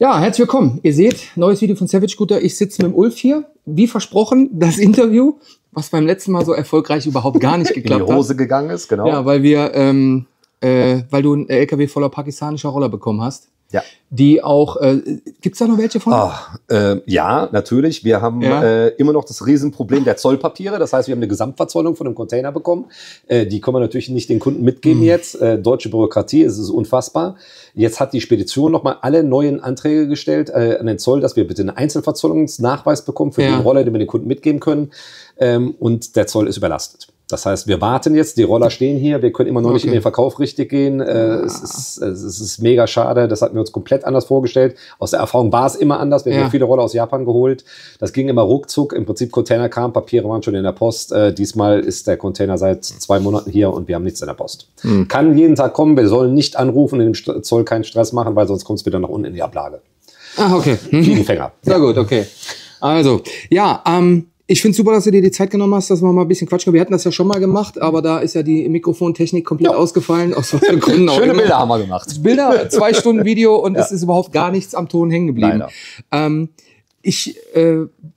Ja, herzlich willkommen. Ihr seht, neues Video von Savage Scooter. Ich sitze mit dem Ulf hier. Wie versprochen, das Interview, was beim letzten Mal so erfolgreich überhaupt gar nicht geklappt hat. In die Hose gegangen ist, genau. Ja, weil wir, weil du einen LKW voller pakistanischer Roller bekommen hast. Ja. Die auch, gibt es da noch welche von? Oh, ja, natürlich. Wir haben immer noch das Riesenproblem der Zollpapiere. Das heißt, wir haben eine Gesamtverzollung von einem Container bekommen. Die können wir natürlich nicht den Kunden mitgeben jetzt. Deutsche Bürokratie, es ist unfassbar. Jetzt hat die Spedition nochmal alle neuen Anträge gestellt an den Zoll, dass wir bitte einen Einzelverzollungsnachweis bekommen für den Roller, den wir den Kunden mitgeben können. Und der Zoll ist überlastet. Das heißt, wir warten jetzt, die Roller stehen hier, wir können immer noch nicht in den Verkauf richtig gehen. Es ist mega schade, das hatten wir uns komplett anders vorgestellt. Aus der Erfahrung war es immer anders, wir haben viele Roller aus Japan geholt. Das ging immer ruckzuck, im Prinzip Container kamen, Papiere waren schon in der Post. Diesmal ist der Container seit 2 Monaten hier und wir haben nichts in der Post. Kann jeden Tag kommen, wir sollen nicht anrufen und dem Zoll keinen Stress machen, weil sonst kommt es wieder nach unten in die Ablage. Ah, okay. Fliegenfänger. Sehr gut, okay. Also, ja, ich finde es super, dass du dir die Zeit genommen hast, dass wir mal ein bisschen quatschen. Wir hatten das ja schon mal gemacht, aber da ist ja die Mikrofontechnik komplett ausgefallen. Aus welchen Gründen auch immer. Schöne Bilder haben wir gemacht. Bilder, 2 Stunden Video und es ist überhaupt gar nichts am Ton hängen geblieben. Ich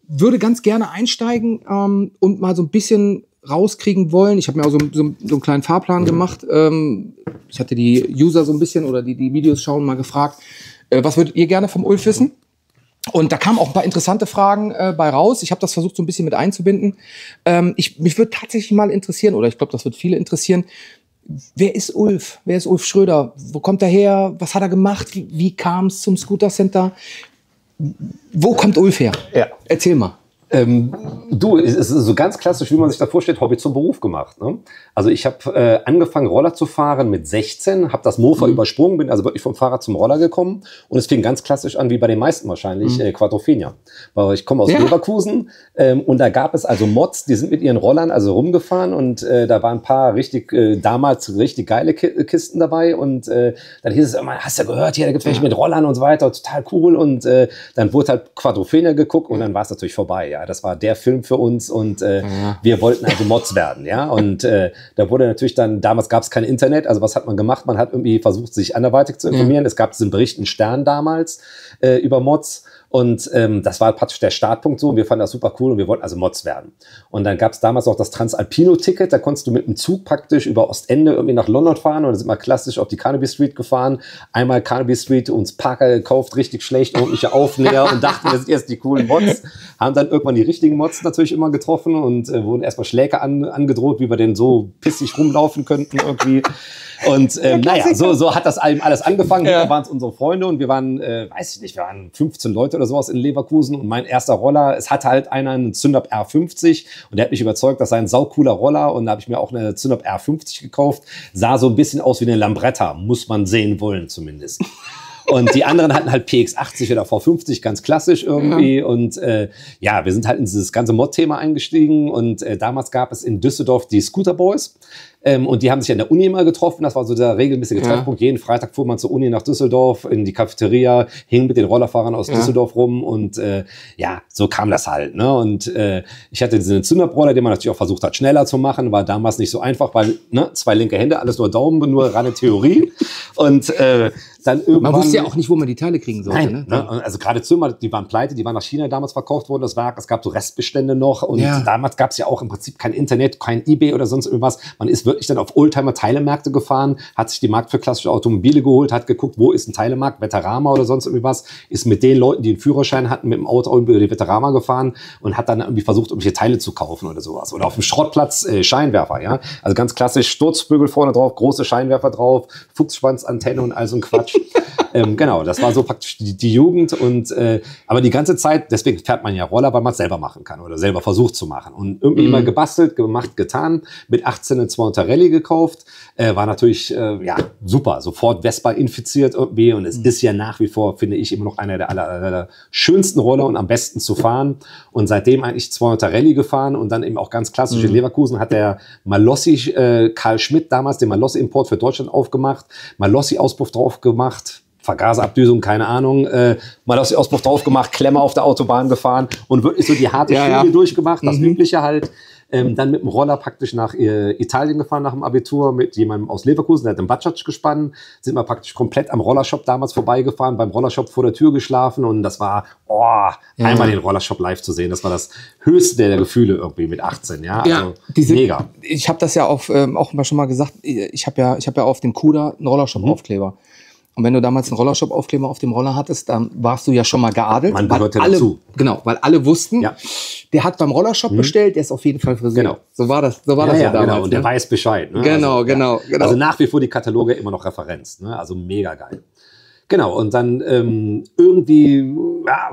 würde ganz gerne einsteigen und mal so ein bisschen rauskriegen wollen. Ich habe mir auch so einen kleinen Fahrplan gemacht. Ich hatte die User so ein bisschen oder die Videos schauen mal gefragt, was würdet ihr gerne vom Ulf wissen? Und da kamen auch ein paar interessante Fragen bei raus. Ich habe das versucht, so ein bisschen mit einzubinden. Mich würde tatsächlich mal interessieren, oder ich glaube, das wird viele interessieren, wer ist Ulf? Wer ist Ulf Schröder? Wo kommt er her? Was hat er gemacht? Wie kam es zum Scooter Center? Wo kommt Ulf her? Ja. Erzähl mal. Du, es ist so ganz klassisch, wie man sich da vorstellt, Hobby zum Beruf gemacht. Ne? Also ich habe angefangen, Roller zu fahren mit 16, habe das Mofa übersprungen, bin also wirklich vom Fahrrad zum Roller gekommen. Und es fing ganz klassisch an, wie bei den meisten wahrscheinlich, Quadrophenia. Weil ich komme aus Leverkusen und da gab es also Mods, die sind mit ihren Rollern also rumgefahren und da waren ein paar richtig, damals richtig geile Kisten dabei. Und dann hieß es immer, hast du gehört, hier, da gibt es welche mit Rollern und so weiter, total cool. Und dann wurde halt Quadrophenia geguckt und dann war es natürlich vorbei, ja. Das war der Film für uns und wir wollten also Mods werden, ja. Und da wurde natürlich dann, damals gab es kein Internet, also was hat man gemacht? Man hat irgendwie versucht, sich anderweitig zu informieren. Es gab diesen Bericht in Stern damals über Mods. Und das war praktisch der Startpunkt so und wir fanden das super cool und wir wollten also Mods werden. Und dann gab es damals noch das Transalpino-Ticket, da konntest du mit dem Zug praktisch über Ostende irgendwie nach London fahren und dann sind wir klassisch auf die Carnaby Street gefahren. Einmal Carnaby Street, uns Parker gekauft, richtig schlecht, ordentliche Aufnäher und dachten, wir sind erst die coolen Mods. Haben dann irgendwann die richtigen Mods natürlich immer getroffen und wurden erstmal Schläge angedroht, wie wir denn so pissig rumlaufen könnten irgendwie. Und naja, so hat das alles angefangen. Da waren es unsere Freunde und wir waren, weiß ich nicht, wir waren 15 Leute oder sowas in Leverkusen und mein erster Roller, es hatte halt einer einen Zündapp R50 und der hat mich überzeugt, das sei ein saucooler Roller und da habe ich mir auch eine Zündapp R50 gekauft. Sah so ein bisschen aus wie eine Lambretta, muss man sehen wollen zumindest. Und die anderen hatten halt PX80 oder V50, ganz klassisch irgendwie. Ja. Und ja, wir sind halt in dieses ganze Mod-Thema eingestiegen. Und damals gab es in Düsseldorf die Scooter Boys. Und die haben sich an der Uni immer getroffen. Das war so der regelmäßige Treffpunkt. Jeden Freitag fuhr man zur Uni nach Düsseldorf, in die Cafeteria, hing mit den Rollerfahrern aus Düsseldorf rum. Und ja, so kam das halt. Ne? Und ich hatte diesen Zündapp-Roller, den man natürlich auch versucht hat, schneller zu machen. War damals nicht so einfach, weil ne, 2 linke Hände, alles nur Daumen, nur reine Theorie. Und dann irgendwann, man wusste ja auch nicht, wo man die Teile kriegen sollte. Nein, ne? Also gerade Zimmer, die waren pleite, die waren nach China damals verkauft worden, das Werk. Es gab so Restbestände noch und damals gab es ja auch im Prinzip kein Internet, kein eBay oder sonst irgendwas. Man ist wirklich dann auf Oldtimer-Teilemärkte gefahren, hat sich die Markt für klassische Automobile geholt, hat geguckt, wo ist ein Teilemarkt, Veterama oder sonst irgendwas, ist mit den Leuten, die einen Führerschein hatten, mit dem Auto über die Veterama gefahren und hat dann irgendwie versucht, irgendwelche Teile zu kaufen oder sowas. Oder auf dem Schrottplatz Scheinwerfer, ja. Also ganz klassisch, Sturzbügel vorne drauf, große Scheinwerfer drauf, Fuchsschwanzantenne und all so ein Quatsch. Genau, das war so praktisch die Jugend und aber die ganze Zeit, deswegen fährt man ja Roller, weil man es selber machen kann oder selber versucht zu machen und irgendwie immer gebastelt, gemacht, getan, mit 18 eine 200er Rallye gekauft, war natürlich ja super, sofort Vespa infiziert irgendwie und es ist ja nach wie vor, finde ich, immer noch einer der aller schönsten Roller und am besten zu fahren und seitdem eigentlich 200er Rallye gefahren und dann eben auch ganz klassisch in Leverkusen hat der Malossi, Karl Schmidt damals den Malossi-Import für Deutschland aufgemacht, Malossi-Auspuff drauf gemacht, Vergaserabdüsung, keine Ahnung, Malossi-Auspuff drauf gemacht, Klemme auf der Autobahn gefahren und wirklich so die harte Schule durchgemacht, das Übliche halt. Dann mit dem Roller praktisch nach Italien gefahren nach dem Abitur mit jemandem aus Leverkusen, der hat einen Bacic gespannt, sind wir praktisch komplett am Rollershop damals vorbeigefahren, beim Rollershop vor der Tür geschlafen und das war, einmal den Rollershop live zu sehen, das war das höchste der Gefühle irgendwie mit 18, ja, ja also, mega. Ich habe das ja auch schon mal gesagt, ich habe ja auf dem Kuder einen Rollershop-Aufkleber. Und wenn du damals einen Rollershop-Aufkleber auf dem Roller hattest, dann warst du ja schon mal geadelt. Man gehört ja dazu. Genau, weil alle wussten, ja, der hat beim Rollershop bestellt, der ist auf jeden Fall frisiert. Genau. So war das ja damals. Genau. Und der weiß Bescheid. Ne? Genau, also, genau. Also nach wie vor die Kataloge immer noch Referenz. Ne? Also mega geil. Genau, und dann irgendwie... Ja,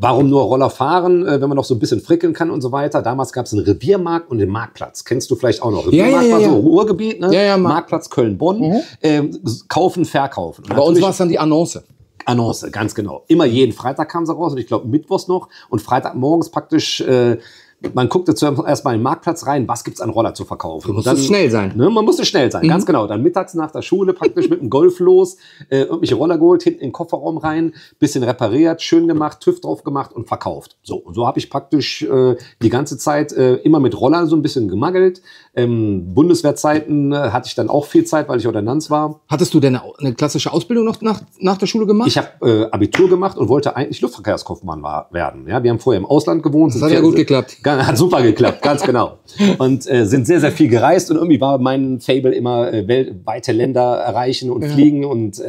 warum nur Roller fahren, wenn man noch so ein bisschen frickeln kann und so weiter. Damals gab es einen Reviermarkt und den Marktplatz. Kennst du vielleicht auch noch. Reviermarkt war so Ruhrgebiet, ne? Marktplatz Köln-Bonn. Kaufen, verkaufen. Und bei uns war es dann die Annonce. Annonce, ganz genau. Immer jeden Freitag kam sie raus und ich glaube mittwochs noch. Und Freitagmorgens praktisch... Man guckte zuerst mal in den Marktplatz rein, was gibt es an Roller zu verkaufen. Man musste schnell sein. Ne, man musste schnell sein, ganz genau. Dann mittags nach der Schule praktisch mit dem Golf los, irgendwelche Roller geholt, hinten in den Kofferraum rein, bisschen repariert, schön gemacht, TÜV drauf gemacht und verkauft. So habe ich praktisch die ganze Zeit immer mit Roller so ein bisschen gemangelt. Bundeswehrzeiten hatte ich dann auch viel Zeit, weil ich Ordonnanz war. Hattest du denn eine klassische Ausbildung noch nach der Schule gemacht? Ich habe Abitur gemacht und wollte eigentlich Luftverkehrskaufmann werden. Ja, wir haben vorher im Ausland gewohnt. Das hat ja gut geklappt. Hat super geklappt, ganz genau. Und sind sehr, sehr viel gereist und irgendwie war mein Fable immer weite Länder erreichen und fliegen und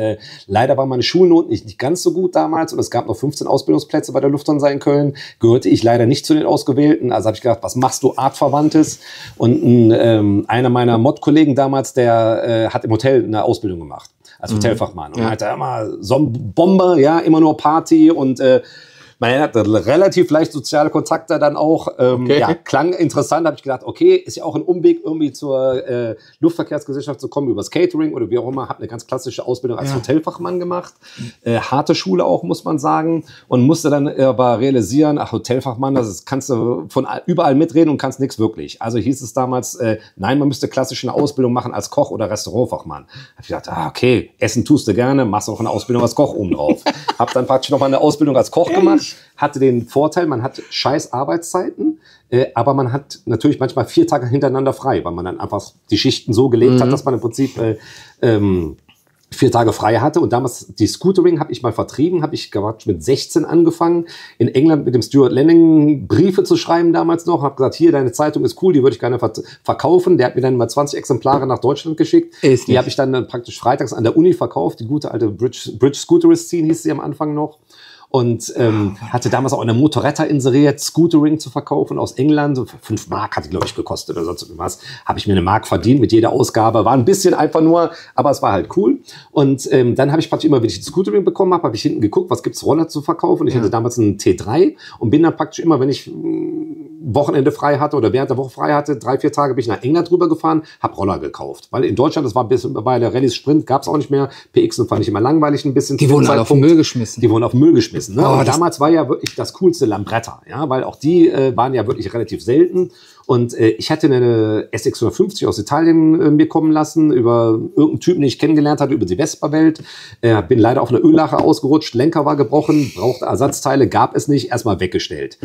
leider war meine Schulnoten nicht ganz so gut damals und es gab noch 15 Ausbildungsplätze bei der Lufthansa in Köln, gehörte ich leider nicht zu den Ausgewählten, also habe ich gedacht, was machst du Artverwandtes? Und einer meiner Mod-Kollegen damals, der hat im Hotel eine Ausbildung gemacht, als Hotelfachmann und hat da immer so einen Bomber, ja, immer nur Party und man hat relativ leicht soziale Kontakte dann auch. Ja, klang interessant, habe ich gedacht, okay, ist ja auch ein Umweg irgendwie zur Luftverkehrsgesellschaft zu kommen, übers Catering oder wie auch immer. Habe eine ganz klassische Ausbildung als Hotelfachmann gemacht. Harte Schule auch, muss man sagen. Und musste dann aber realisieren, ach, Hotelfachmann, das ist, kannst du von überall mitreden und kannst nichts wirklich. Also hieß es damals, nein, man müsste klassisch eine Ausbildung machen als Koch oder Restaurantfachmann. Habe ich gedacht, okay, Essen tust du gerne, machst auch eine Ausbildung als Koch oben drauf. Habe dann praktisch nochmal eine Ausbildung als Koch gemacht. Hatte den Vorteil, man hat scheiß Arbeitszeiten, aber man hat natürlich manchmal 4 Tage hintereinander frei, weil man dann einfach die Schichten so gelegt hat, dass man im Prinzip 4 Tage frei hatte. Und damals die Scootering habe ich mal vertrieben, habe ich mit 16 angefangen, in England mit dem Stuart Lenning Briefe zu schreiben damals noch, habe gesagt, hier, deine Zeitung ist cool, die würde ich gerne verkaufen. Der hat mir dann mal 20 Exemplare nach Deutschland geschickt. Die habe ich dann praktisch freitags an der Uni verkauft, die gute alte Bridge Scooterist-Scene hieß sie am Anfang noch. Und hatte damals auch eine Motoretta inseriert, Scootering zu verkaufen aus England. So 5 Mark hat die, glaube ich, gekostet oder sonst irgendwas. Habe ich mir 1 Mark verdient mit jeder Ausgabe. War ein bisschen einfach nur, aber es war halt cool. Und dann habe ich praktisch immer, wenn ich Scootering bekommen habe, habe ich hinten geguckt, was gibt's Roller zu verkaufen. Ich hatte damals einen T3 und bin dann praktisch immer, wenn ich Wochenende frei hatte oder während der Woche frei hatte, 3, 4 Tage bin ich nach England drüber gefahren, habe Roller gekauft. Weil in Deutschland, das war ein bisschen, bei der Rallye Sprint gab es auch nicht mehr. PX fand ich immer langweilig ein bisschen. Die wurden halt auf den Müll geschmissen. Die wurden auf den Müll geschmissen. Ne? Oh, damals war ja wirklich das coolste Lambretta, ja, weil auch die waren ja wirklich relativ selten. Und ich hatte eine SX150 aus Italien mir kommen lassen, über irgendeinen Typen, den ich kennengelernt hatte, über die Vespa-Welt. Bin leider auf eine Öllache ausgerutscht, Lenker war gebrochen, brauchte Ersatzteile, gab es nicht, erstmal weggestellt.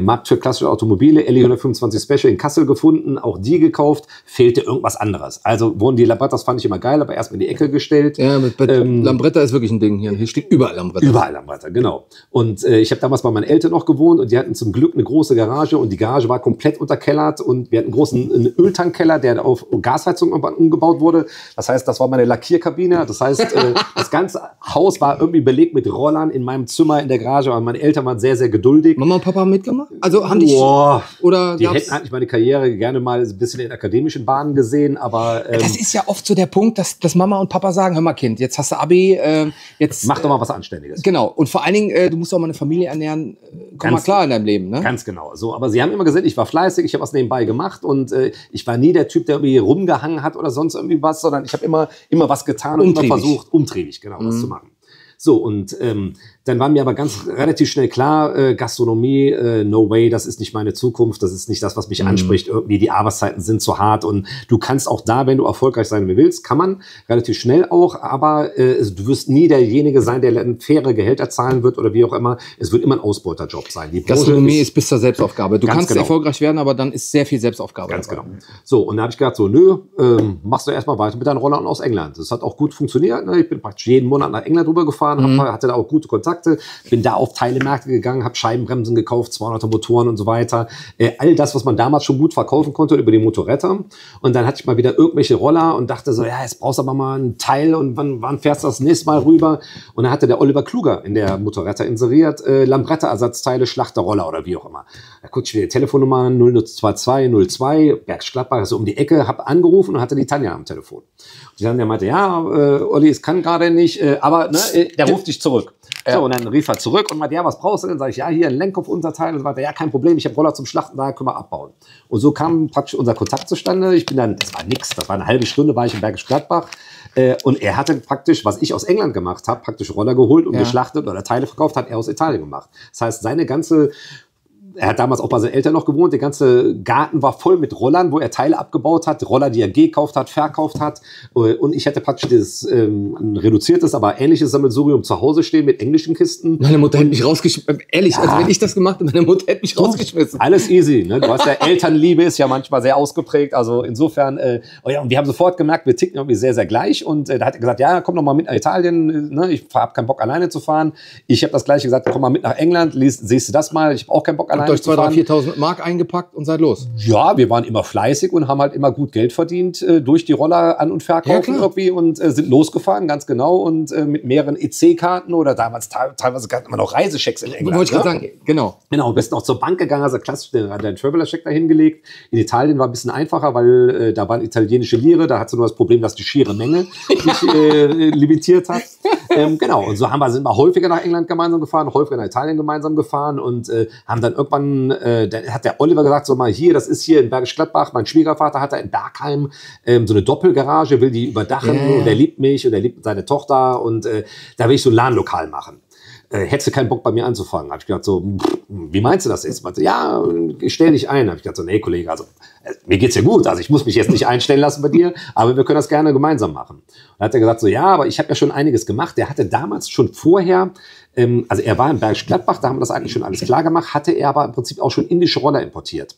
Markt für klassische Automobile, LE125 Special in Kassel gefunden, auch die gekauft, fehlte irgendwas anderes. Also wurden die Lambrettas, fand ich immer geil, aber erstmal in die Ecke gestellt. Ja, Lambretta ist wirklich ein Ding hier. Hier steht überall Lambretta. Überall Lambretta, genau. Und ich habe damals bei meinen Eltern noch gewohnt und die hatten zum Glück eine große Garage und die Garage war komplett unter Keller. Und wir hatten einen großen Öltankkeller, der auf Gasheizung umgebaut wurde. Das heißt, das war meine Lackierkabine. Das heißt, das ganze Haus war irgendwie belegt mit Rollern in meinem Zimmer in der Garage. Aber meine Eltern waren sehr, sehr geduldig. Mama und Papa haben mitgemacht? Also haben die hätten eigentlich meine Karriere gerne mal ein bisschen in akademischen Bahnen gesehen. Aber das ist ja oft so der Punkt, dass Mama und Papa sagen, hör mal Kind, jetzt hast du Abi. Jetzt, mach doch mal was Anständiges. Genau. Und vor allen Dingen, du musst auch mal eine Familie ernähren. Komm mal klar in deinem Leben. Ne? Ganz genau. So, aber sie haben immer gesehen, ich war fleißig, ich habe was nebenbei gemacht und ich war nie der Typ, der irgendwie rumgehangen hat oder sonst irgendwie was, sondern ich habe immer was getan und immer versucht, umtriebig, genau, was zu machen. So, und dann war mir aber relativ schnell klar, Gastronomie, no way, das ist nicht meine Zukunft, das ist nicht das, was mich anspricht. Irgendwie die Arbeitszeiten sind zu hart und du kannst auch da, wenn du erfolgreich sein willst, kann man relativ schnell auch, aber du wirst nie derjenige sein, der faire Gehälter zahlen wird oder wie auch immer. Es wird immer ein Ausbeuterjob sein. Die Gastronomie ist bis zur Selbstaufgabe. Du kannst erfolgreich werden, aber dann ist sehr viel Selbstaufgabe. Ganz genau. So, und da habe ich gedacht, so, nö, machst du erstmal weiter mit deinen Rollern aus England. Das hat auch gut funktioniert. Ne? Ich bin praktisch jeden Monat nach England rübergefahren, hatte da auch gute Kontakte, bin da auf Teilemärkte gegangen, habe Scheibenbremsen gekauft, 200er Motoren und so weiter. All das, was man damals schon gut verkaufen konnte über die Motorräder. Und dann hatte ich mal wieder irgendwelche Roller und dachte so, ja, jetzt brauchst du aber mal einen Teil und wann fährst du das nächste Mal rüber? Und dann hatte der Oliver Kluger in der Motorräder inseriert, Lambretta-Ersatzteile, Schlachterroller oder wie auch immer. Da guckte ich mir die Telefonnummer 0022 02, Bergisch Gladbach, also um die Ecke, habe angerufen und hatte die Tanja am Telefon. Und die Tanja meinte, ja, Olli, es kann gerade nicht, aber ne, der ruft dich zurück. Ja. So, und dann rief er zurück und meinte, ja, was brauchst du denn? Sag ich, ja, hier ein Lenkkopfunterteil und so weiter. Ja, kein Problem, ich habe Roller zum Schlachten, da können wir abbauen. Und so kam praktisch unser Kontakt zustande. Ich bin dann, das war nix, das war eine halbe Stunde, war ich in Bergisch Gladbach. Und er hatte praktisch, was ich aus England gemacht habe, praktisch Roller geholt und geschlachtet oder Teile verkauft, hat er aus Italien gemacht. Das heißt, seine ganze... Er hat damals auch bei seinen Eltern noch gewohnt. Der ganze Garten war voll mit Rollern, wo er Teile abgebaut hat. Roller, die er gekauft hat, verkauft hat. Und ich hatte praktisch dieses ein reduziertes, aber ähnliches Sammelsurium zu Hause stehen mit englischen Kisten. Meine Mutter hätte mich rausgeschmissen. Ehrlich, also wenn ich das gemacht hätte, meine Mutter hätte mich rausgeschmissen. Alles easy. Ne? Du hast ja Elternliebe, ist ja manchmal sehr ausgeprägt. Also insofern, und wir haben sofort gemerkt, wir ticken irgendwie sehr, sehr gleich. Und da hat er gesagt, ja, komm noch mal mit nach Italien. Ne? Ich habe keinen Bock, alleine zu fahren. Ich habe das Gleiche gesagt, komm mal mit nach England, siehst du das mal. Ich habe auch keinen Bock, alleine zu fahren. Habt euch 2.000, 3.000, 4.000 Mark eingepackt und seid los? Ja, wir waren immer fleißig und haben halt immer gut Geld verdient durch die Roller an- und verkaufen irgendwie und sind losgefahren, ganz genau. Und mit mehreren EC-Karten oder damals teilweise gab es immer noch Reisechecks in England. Wollte ich gerade sagen, genau. Genau, bist noch zur Bank gegangen, hast du klassisch deinen Traveler-Check da hingelegt. In Italien war ein bisschen einfacher, weil da waren italienische Lire, da hattest du nur das Problem, dass die schiere Menge dich limitiert hat. Genau, und so sind wir häufiger nach England gemeinsam gefahren, häufiger nach Italien gemeinsam gefahren und haben dann irgendwie dann hat der Oliver gesagt, so mal hier, das ist hier in Bergisch Gladbach, mein Schwiegervater hat da in Bergheim so eine Doppelgarage, will die überdachen und er liebt mich und er liebt seine Tochter und da will ich so ein LAN-Lokal machen. Hättest du keinen Bock bei mir anzufangen? Habe ich gedacht so, wie meinst du das jetzt? Meinte, ja, stell dich ein. Habe ich gedacht so, nee Kollege, also mir geht's ja gut, also ich muss mich jetzt nicht einstellen lassen bei dir, aber wir können das gerne gemeinsam machen. Und dann hat er gesagt so, ja, aber ich habe ja schon einiges gemacht. Der hatte damals schon vorher also er war in Bergisch Gladbach, da haben wir das eigentlich schon alles klar gemacht, hatte er aber im Prinzip auch schon indische Roller importiert.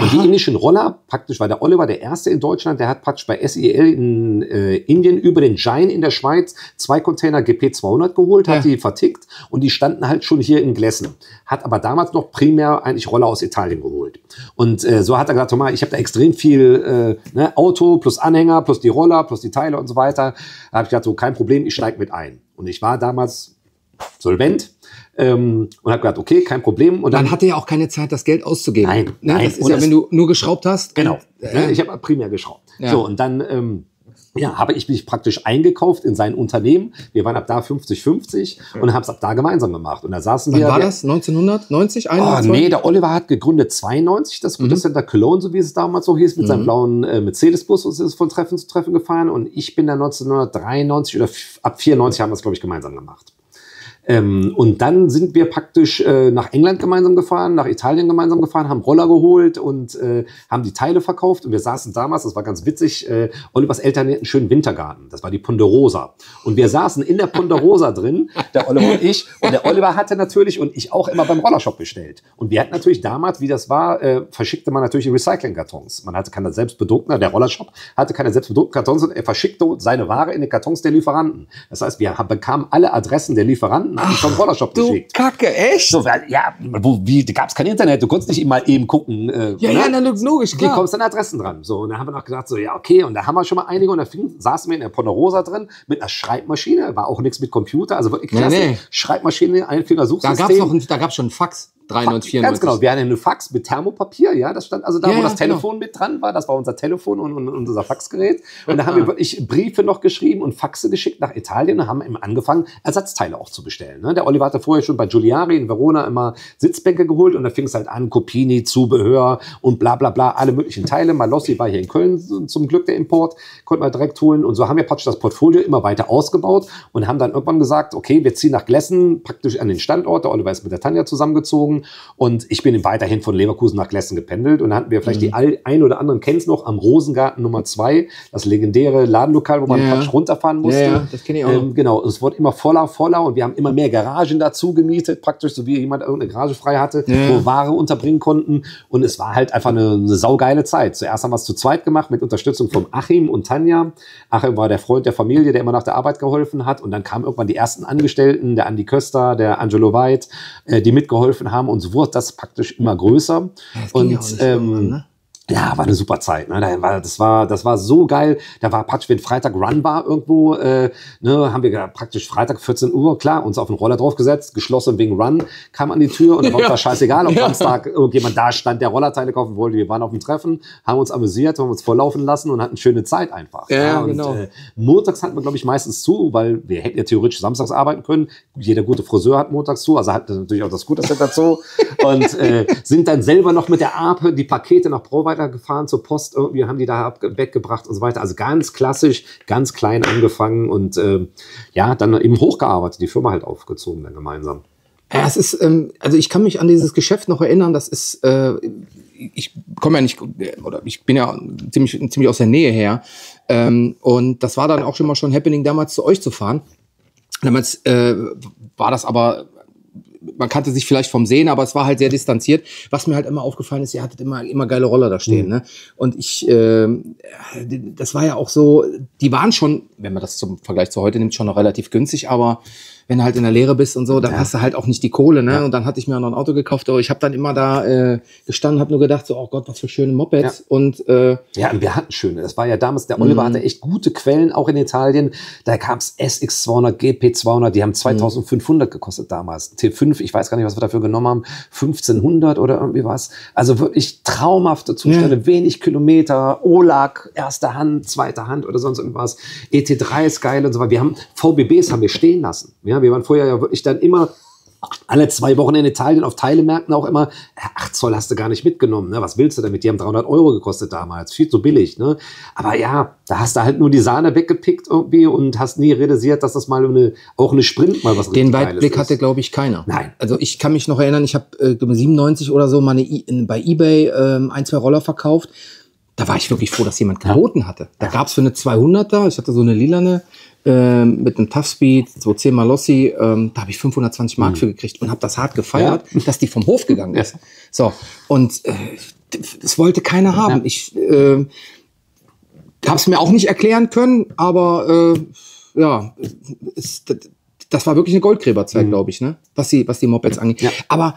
Und die indischen Roller, praktisch war der Oliver der Erste in Deutschland, der hat praktisch bei SEL in Indien über den Jain in der Schweiz 2 Container GP200 geholt, hat die vertickt und die standen halt schon hier in Glessen. Hat aber damals noch primär eigentlich Roller aus Italien geholt. Und so hat er gesagt, Thomas, ich habe da extrem viel ne, Auto plus Anhänger plus die Roller plus die Teile und so weiter. Da habe ich gedacht, so kein Problem, ich steige mit ein. Und ich war damals solvent und habe gedacht, okay, kein Problem. Und dann hatte ja auch keine Zeit, das Geld auszugeben. Nein, ne? Nein. Das ist ja, wenn du nur geschraubt hast. Genau, und, ich habe primär geschraubt. Ja. So, und dann habe ich mich praktisch eingekauft in sein Unternehmen. Wir waren ab da 50-50 und haben es ab da gemeinsam gemacht. Und da saßen wir. Wann war das? 1990? 91? Oh, nee, der Oliver hat gegründet 92, das Center Cologne, so wie es damals so hieß, mit seinem blauen Mercedes-Bus und ist von Treffen zu Treffen gefahren. Und ich bin dann 1993 oder ab 94 haben wir es, glaube ich, gemeinsam gemacht. Und dann sind wir praktisch nach England gemeinsam gefahren, nach Italien gemeinsam gefahren, haben Roller geholt und haben die Teile verkauft. Und wir saßen damals, das war ganz witzig, Olivers Eltern hatten einen schönen Wintergarten. Das war die Ponderosa. Und wir saßen in der Ponderosa drin, der Oliver und ich. Und der Oliver hatte natürlich und ich auch immer beim Rollershop bestellt. Und wir hatten natürlich damals, wie das war, verschickte man natürlich Recycling-Kartons. Man hatte keine selbstbedruckten, der Rollershop hatte keine selbstbedruckten Kartons und er verschickte seine Ware in den Kartons der Lieferanten. Das heißt, wir bekamen alle Adressen der Lieferanten. Ach, vom Rollershop geschickt. Kacke, echt? So, weil, ja, da gab es kein Internet, du konntest nicht mal eben gucken. Logisch, klar. Wie kommst du an Adressen dran? So, und da haben wir noch gedacht, so, ja, okay, und da haben wir schon mal einige und da saßen wir in der Ponderosa drin mit einer Schreibmaschine, war auch nichts mit Computer, also wirklich klasse. Schreibmaschine, Einfingersuchsystem. Da gab es schon einen Fax. 93, 94. Ganz genau, wir hatten eine Fax mit Thermopapier, ja, das stand also da, wo das Telefon mit dran war, das war unser Telefon und unser Faxgerät. Und da haben wir wirklich Briefe noch geschrieben und Faxe geschickt nach Italien und haben eben angefangen, Ersatzteile auch zu bestellen. Ne? Der Oliver hatte vorher schon bei Giuliari in Verona immer Sitzbänke geholt und da fing es halt an, Copini, Zubehör und bla bla bla, alle möglichen Teile. Malossi war hier in Köln zum Glück der Import, konnten wir direkt holen und so haben wir praktisch das Portfolio immer weiter ausgebaut und haben dann irgendwann gesagt, okay, wir ziehen nach Glessen praktisch an den Standort. Der Oliver ist mit der Tanja zusammengezogen und ich bin weiterhin von Leverkusen nach Glessen gependelt und da hatten wir vielleicht die ein oder anderen kennen es noch am Rosengarten Nummer 2, das legendäre Ladenlokal, wo man praktisch runterfahren musste. Ja, das kenne ich auch. Genau, es wurde immer voller und wir haben immer mehr Garagen dazu gemietet, praktisch so wie jemand irgendeine Garage frei hatte, wo Ware unterbringen konnten und es war halt einfach eine saugeile Zeit. Zuerst haben wir es zu zweit gemacht mit Unterstützung von Achim und Tanja. Achim war der Freund der Familie, der immer nach der Arbeit geholfen hat und dann kamen irgendwann die ersten Angestellten, der Andi Köster, der Angelo Weid, die mitgeholfen haben und so wurde das praktisch immer größer. Das ging ja auch nicht irgendwann, ne? Ja, war eine super Zeit. Ne? Das war so geil. Da war praktisch, wenn Freitag Run war irgendwo, ne, haben wir praktisch Freitag 14 Uhr, klar, uns auf den Roller draufgesetzt, geschlossen wegen Run, kam an die Tür und dann war uns scheißegal, ob Samstag irgendjemand da stand, der Rollerteile kaufen wollte. Wir waren auf dem Treffen, haben uns amüsiert, haben uns volllaufen lassen und hatten schöne Zeit einfach. Ja, und, genau. Montags hatten wir, glaube ich, meistens zu, weil wir hätten ja theoretisch samstags arbeiten können. Jeder gute Friseur hat montags zu, also hat natürlich auch das Scooter-Center zu. Und sind dann selber noch mit der Ape die Pakete nach Prowein gefahren zur Post, irgendwie haben die da weggebracht und so weiter. Also ganz klassisch, ganz klein angefangen und ja, dann eben hochgearbeitet, die Firma halt aufgezogen dann gemeinsam. Ja, es ist, also ich kann mich an dieses Geschäft noch erinnern, das ist, ich komme ja nicht, oder ich bin ja ziemlich aus der Nähe her und das war dann auch schon mal Happening, damals zu euch zu fahren. Damals war das aber, man kannte sich vielleicht vom Sehen, aber es war halt sehr distanziert. Was mir halt immer aufgefallen ist, ihr hattet immer geile Roller da stehen. Ne? Und ich, das war ja auch so, die waren schon, wenn man das zum Vergleich zu heute nimmt, schon noch relativ günstig, aber wenn du halt in der Lehre bist und so, dann hast du halt auch nicht die Kohle. Ne? Ja. Und dann hatte ich mir noch ein Auto gekauft, aber ich habe dann immer da gestanden, habe nur gedacht, so, oh Gott, was für schöne Mopeds. Ja. Und, ja, und wir hatten schöne. Das war ja damals, der Oliver hatte echt gute Quellen, auch in Italien. Da gab es SX200, GP200, die haben 2500 gekostet damals. T5, ich weiß gar nicht, was wir dafür genommen haben, 1500 oder irgendwie was. Also wirklich traumhafte Zustände, wenig Kilometer, Olag, erste Hand, zweite Hand oder sonst irgendwas. ET3 ist geil und so weiter. Wir haben, VBBs haben wir stehen lassen. Ja? Wir waren vorher ja wirklich dann immer alle 2 Wochen in Italien auf Teilemärkten auch immer, 8 Zoll hast du gar nicht mitgenommen, ne? Was willst du damit? Die haben 300 Euro gekostet damals, viel zu billig. Ne? Aber ja, da hast du halt nur die Sahne weggepickt irgendwie und hast nie realisiert, dass das mal auch eine Sprint mal was richtig Geiles ist. Den Weitblick hatte, glaube ich, keiner. Nein. Also ich kann mich noch erinnern, ich habe 97 oder so mal bei eBay 1, 2 Roller verkauft. Da war ich wirklich froh, dass jemand geboten hatte. Da gab es für eine 200er, ich hatte so eine lilane, mit einem Toughspeed, 210 Malossi, da habe ich 520 Mark für gekriegt und habe das hart gefeiert, dass die vom Hof gegangen ist. Ja. So, und das wollte keiner haben. Ich habe es mir auch nicht erklären können, aber ja, das war wirklich eine Goldgräberzeit, glaube ich, ne? Was die Mopeds angeht. Ja. Aber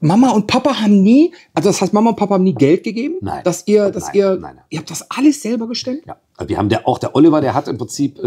Mama und Papa haben nie, also das heißt, Mama und Papa haben nie Geld gegeben? Nein. Ihr habt das alles selber gestellt? Ja. Wir haben auch der Oliver, der hat im Prinzip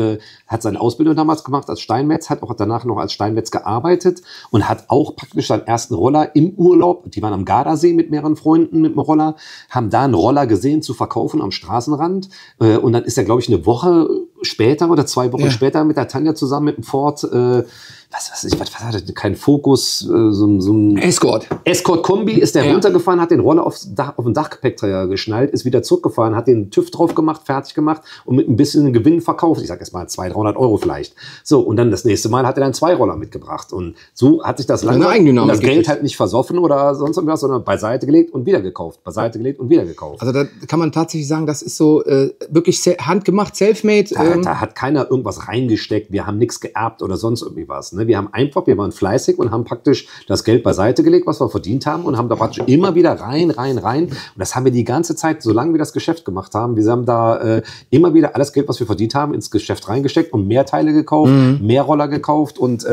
hat seine Ausbildung damals gemacht als Steinmetz, hat auch danach noch als Steinmetz gearbeitet und hat auch praktisch seinen ersten Roller im Urlaub, die waren am Gardasee mit mehreren Freunden mit dem Roller, haben da einen Roller gesehen zu verkaufen am Straßenrand und dann ist er, glaube ich, eine Woche später oder 2 Wochen später mit der Tanja zusammen mit dem Ford, was hatte der, kein Focus, so ein Escort-Kombi ist der runtergefahren, hat den Roller auf den Dachgepäckträger geschnallt, ist wieder zurückgefahren, hat den TÜV drauf gemacht, fertig gemacht und mit ein bisschen Gewinn verkauft. Ich sage erst mal 200-300 Euro vielleicht. So, und dann das nächste Mal hat er dann 2 Roller mitgebracht. Und so hat sich das lange und das Geld halt nicht versoffen oder sonst irgendwas, sondern beiseite gelegt und wieder gekauft. Beiseite gelegt und wieder gekauft. Also da kann man tatsächlich sagen, das ist so wirklich handgemacht, selfmade. Da hat keiner irgendwas reingesteckt. Wir haben nichts geerbt oder sonst irgendwie was. Ne? Wir waren fleißig und haben praktisch das Geld beiseite gelegt, was wir verdient haben und haben da praktisch immer wieder rein. Und das haben wir die ganze Zeit, solange wir das Geschäft gemacht haben. Wir haben da immer wieder alles Geld, was wir verdient haben, ins Geschäft reingesteckt und mehr Teile gekauft, mehr Roller gekauft und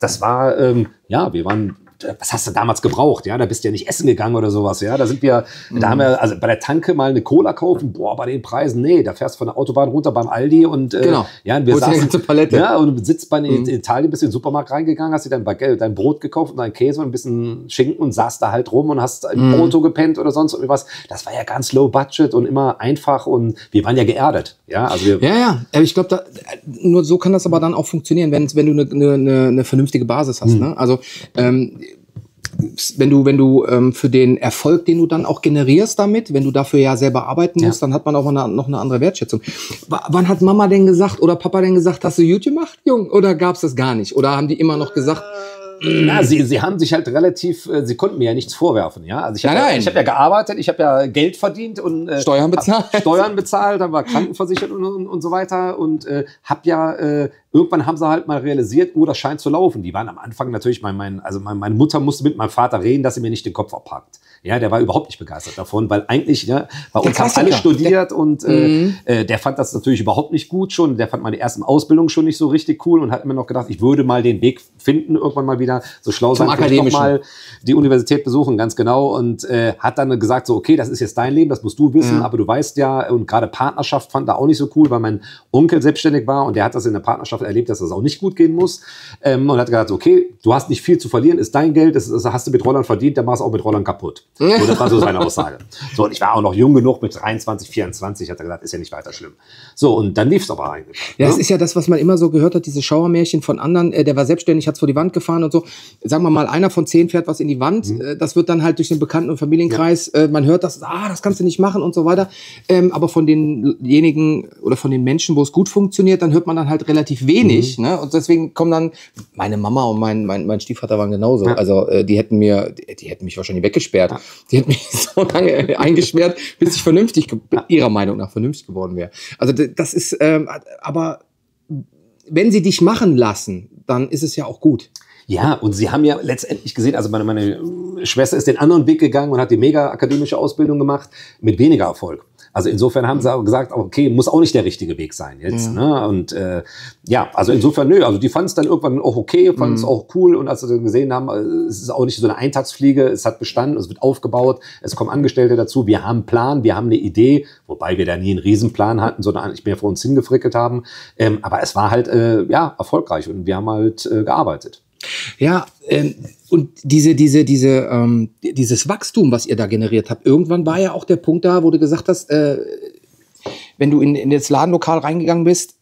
das war, ja, wir waren was hast du damals gebraucht? Ja, da bist du ja nicht essen gegangen oder sowas. Ja, da sind wir, da haben wir also bei der Tanke mal eine Cola kaufen. Boah, bei den Preisen, nee, da fährst du von der Autobahn runter beim Aldi und genau. Ja, und wir saßen, ganze Palette. Ja, und sitzt bei in Italien, bist in den Supermarkt reingegangen, hast dir dein Brot gekauft und deinen Käse und ein bisschen Schinken und saß da halt rum und hast im Auto gepennt oder sonst irgendwas. Das war ja ganz low budget und immer einfach und wir waren ja geerdet. Ja, also wir aber ich glaube, nur so kann das aber dann auch funktionieren, wenn du eine vernünftige Basis hast. Ne? Also wenn du für den Erfolg, den du dann auch generierst damit, wenn du dafür ja selber arbeiten musst, dann hat man auch noch eine andere Wertschätzung. Wann hat Mama denn gesagt oder Papa denn gesagt, hast du YouTube gemacht, Jung? Oder gab es das gar nicht? Oder haben die immer noch gesagt... Na, sie haben sich halt relativ, sie konnten mir ja nichts vorwerfen, ja. Also ich habe ja gearbeitet, ich habe ja Geld verdient und Steuern bezahlt. Dann war krankenversichert und so weiter und hab ja irgendwann haben sie halt mal realisiert, oh, das scheint zu laufen. Die waren am Anfang natürlich, meine Mutter musste mit meinem Vater reden, dass sie mir nicht den Kopf abpackt. Ja, der war überhaupt nicht begeistert davon, weil eigentlich, ja, bei uns haben alle studiert und der fand das natürlich überhaupt nicht gut schon. Der fand meine ersten Ausbildungen schon nicht so richtig cool und hat immer noch gedacht, ich würde mal den Weg finden, irgendwann mal wieder so schlau sein, vielleicht noch mal die Universität besuchen, ganz genau. Und hat dann gesagt, so, okay, das ist jetzt dein Leben, das musst du wissen, aber du weißt ja, und gerade Partnerschaft fand da auch nicht so cool, weil mein Onkel selbstständig war und der hat das in der Partnerschaft erlebt, dass das auch nicht gut gehen muss. Und hat gesagt, okay, du hast nicht viel zu verlieren, ist dein Geld, das hast du mit Rollern verdient, dann machst du auch mit Rollern kaputt. So, das war so seine Aussage. So, und ich war auch noch jung genug, mit 23, 24, hat er gesagt, ist ja nicht weiter schlimm. So, und dann lief es aber eigentlich. Ja, das ist ja das, was man immer so gehört hat, diese Schauermärchen von anderen, der war selbstständig, hat es vor die Wand gefahren und so. Sagen wir mal, einer von 10 fährt was in die Wand, das wird dann halt durch den Bekannten- und Familienkreis, man hört das, das kannst du nicht machen und so weiter. Aber von denjenigen oder von den Menschen, wo es gut funktioniert, dann hört man dann halt relativ wenig. Ne? Und deswegen kommen dann, meine Mama und mein Stiefvater waren genauso. Ja. Also die hätten mich wahrscheinlich weggesperrt. Ja. Die hat mich so lange eingesperrt, bis ich vernünftig, ihrer Meinung nach, vernünftig geworden wäre. Also das ist, aber wenn sie dich machen lassen, dann ist es ja auch gut. Ja, und sie haben ja letztendlich gesehen, also meine Schwester ist den anderen Weg gegangen und hat die mega akademische Ausbildung gemacht, mit weniger Erfolg. Also insofern haben sie auch gesagt, okay, muss auch nicht der richtige Weg sein jetzt. Ja. Ne? Und ja, also insofern, nö, also die fanden es dann irgendwann auch okay, fanden es auch cool. Und als sie dann gesehen haben, es ist auch nicht so eine Eintagsfliege, es hat Bestand, es wird aufgebaut, es kommen Angestellte dazu, wir haben einen Plan, wir haben eine Idee, wobei wir da nie einen Riesenplan hatten, sondern eigentlich mehr vor uns hingefrickelt haben. Aber es war halt, ja, erfolgreich und wir haben halt gearbeitet. Ja, und dieses Wachstum, was ihr da generiert habt, irgendwann war ja auch der Punkt da, wo du gesagt hast, wenn du in das Ladenlokal reingegangen bist,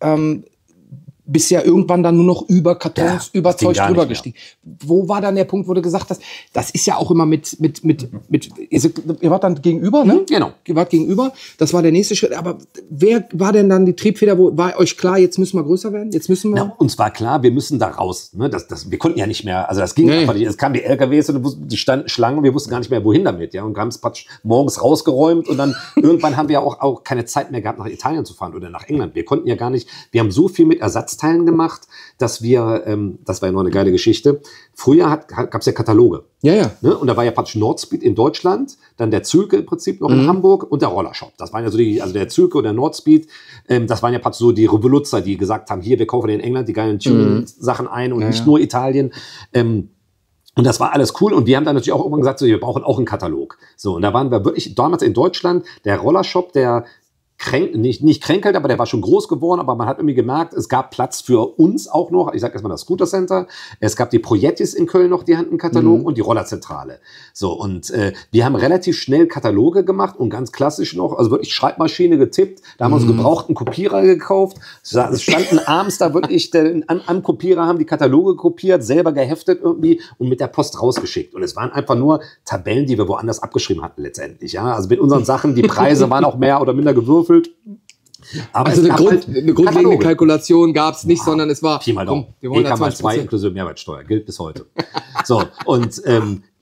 bist ja irgendwann dann nur noch über Kartons, über Zeug drüber gestiegen. Wo war dann der Punkt, wo du gesagt hast, das ist ja auch immer mit ihr wart dann gegenüber, ne? Genau. Ihr wart gegenüber, das war der nächste Schritt. Aber wer war denn dann die Triebfeder, wo war euch klar, jetzt müssen wir größer werden? Jetzt müssen wir... Na, uns war klar, wir müssen da raus. Ne? Wir konnten ja nicht mehr, also das ging einfach nicht. Es kamen die LKWs und die standen Schlangen und wir wussten gar nicht mehr, wohin damit. Ja? Und haben es morgens rausgeräumt und dann irgendwann haben wir auch keine Zeit mehr gehabt, nach Italien zu fahren oder nach England. Wir konnten ja gar nicht, wir haben so viel mit Ersatzteilen gemacht, dass wir, das war ja noch eine geile Geschichte, früher gab es ja Kataloge. Ja, ja. Ne? Und da war ja praktisch Nordspeed in Deutschland, dann der Züge im Prinzip noch in Hamburg und der Rollershop. Das waren ja so also der Züge und der Nordspeed, das waren ja praktisch so die Revoluzzer, die gesagt haben, hier, wir kaufen in England die geilen Tuning-Sachen ein und nicht nur Italien. Und das war alles cool und wir haben dann natürlich auch irgendwann gesagt, so, wir brauchen auch einen Katalog. So, und da waren wir wirklich damals in Deutschland, der Rollershop, der nicht kränkelt, aber der war schon groß geworden, aber man hat irgendwie gemerkt, es gab Platz für uns auch noch, ich sag erstmal das Scooter Center, es gab die Projettis in Köln noch, die hatten einen Katalog und die Rollerzentrale. So, und wir haben relativ schnell Kataloge gemacht und ganz klassisch noch, also wirklich Schreibmaschine getippt, da haben wir uns gebrauchten Kopierer gekauft, standen abends da wirklich am Kopierer, haben die Kataloge kopiert, selber geheftet irgendwie und mit der Post rausgeschickt. Und es waren einfach nur Tabellen, die wir woanders abgeschrieben hatten letztendlich, ja, also mit unseren Sachen, die Preise waren auch mehr oder minder gewürfelt. Aber also eine grundlegende Kalkulation gab es nicht, sondern es war Pi mal Daumen. 2 inklusive Mehrwertsteuer, gilt bis heute. So, und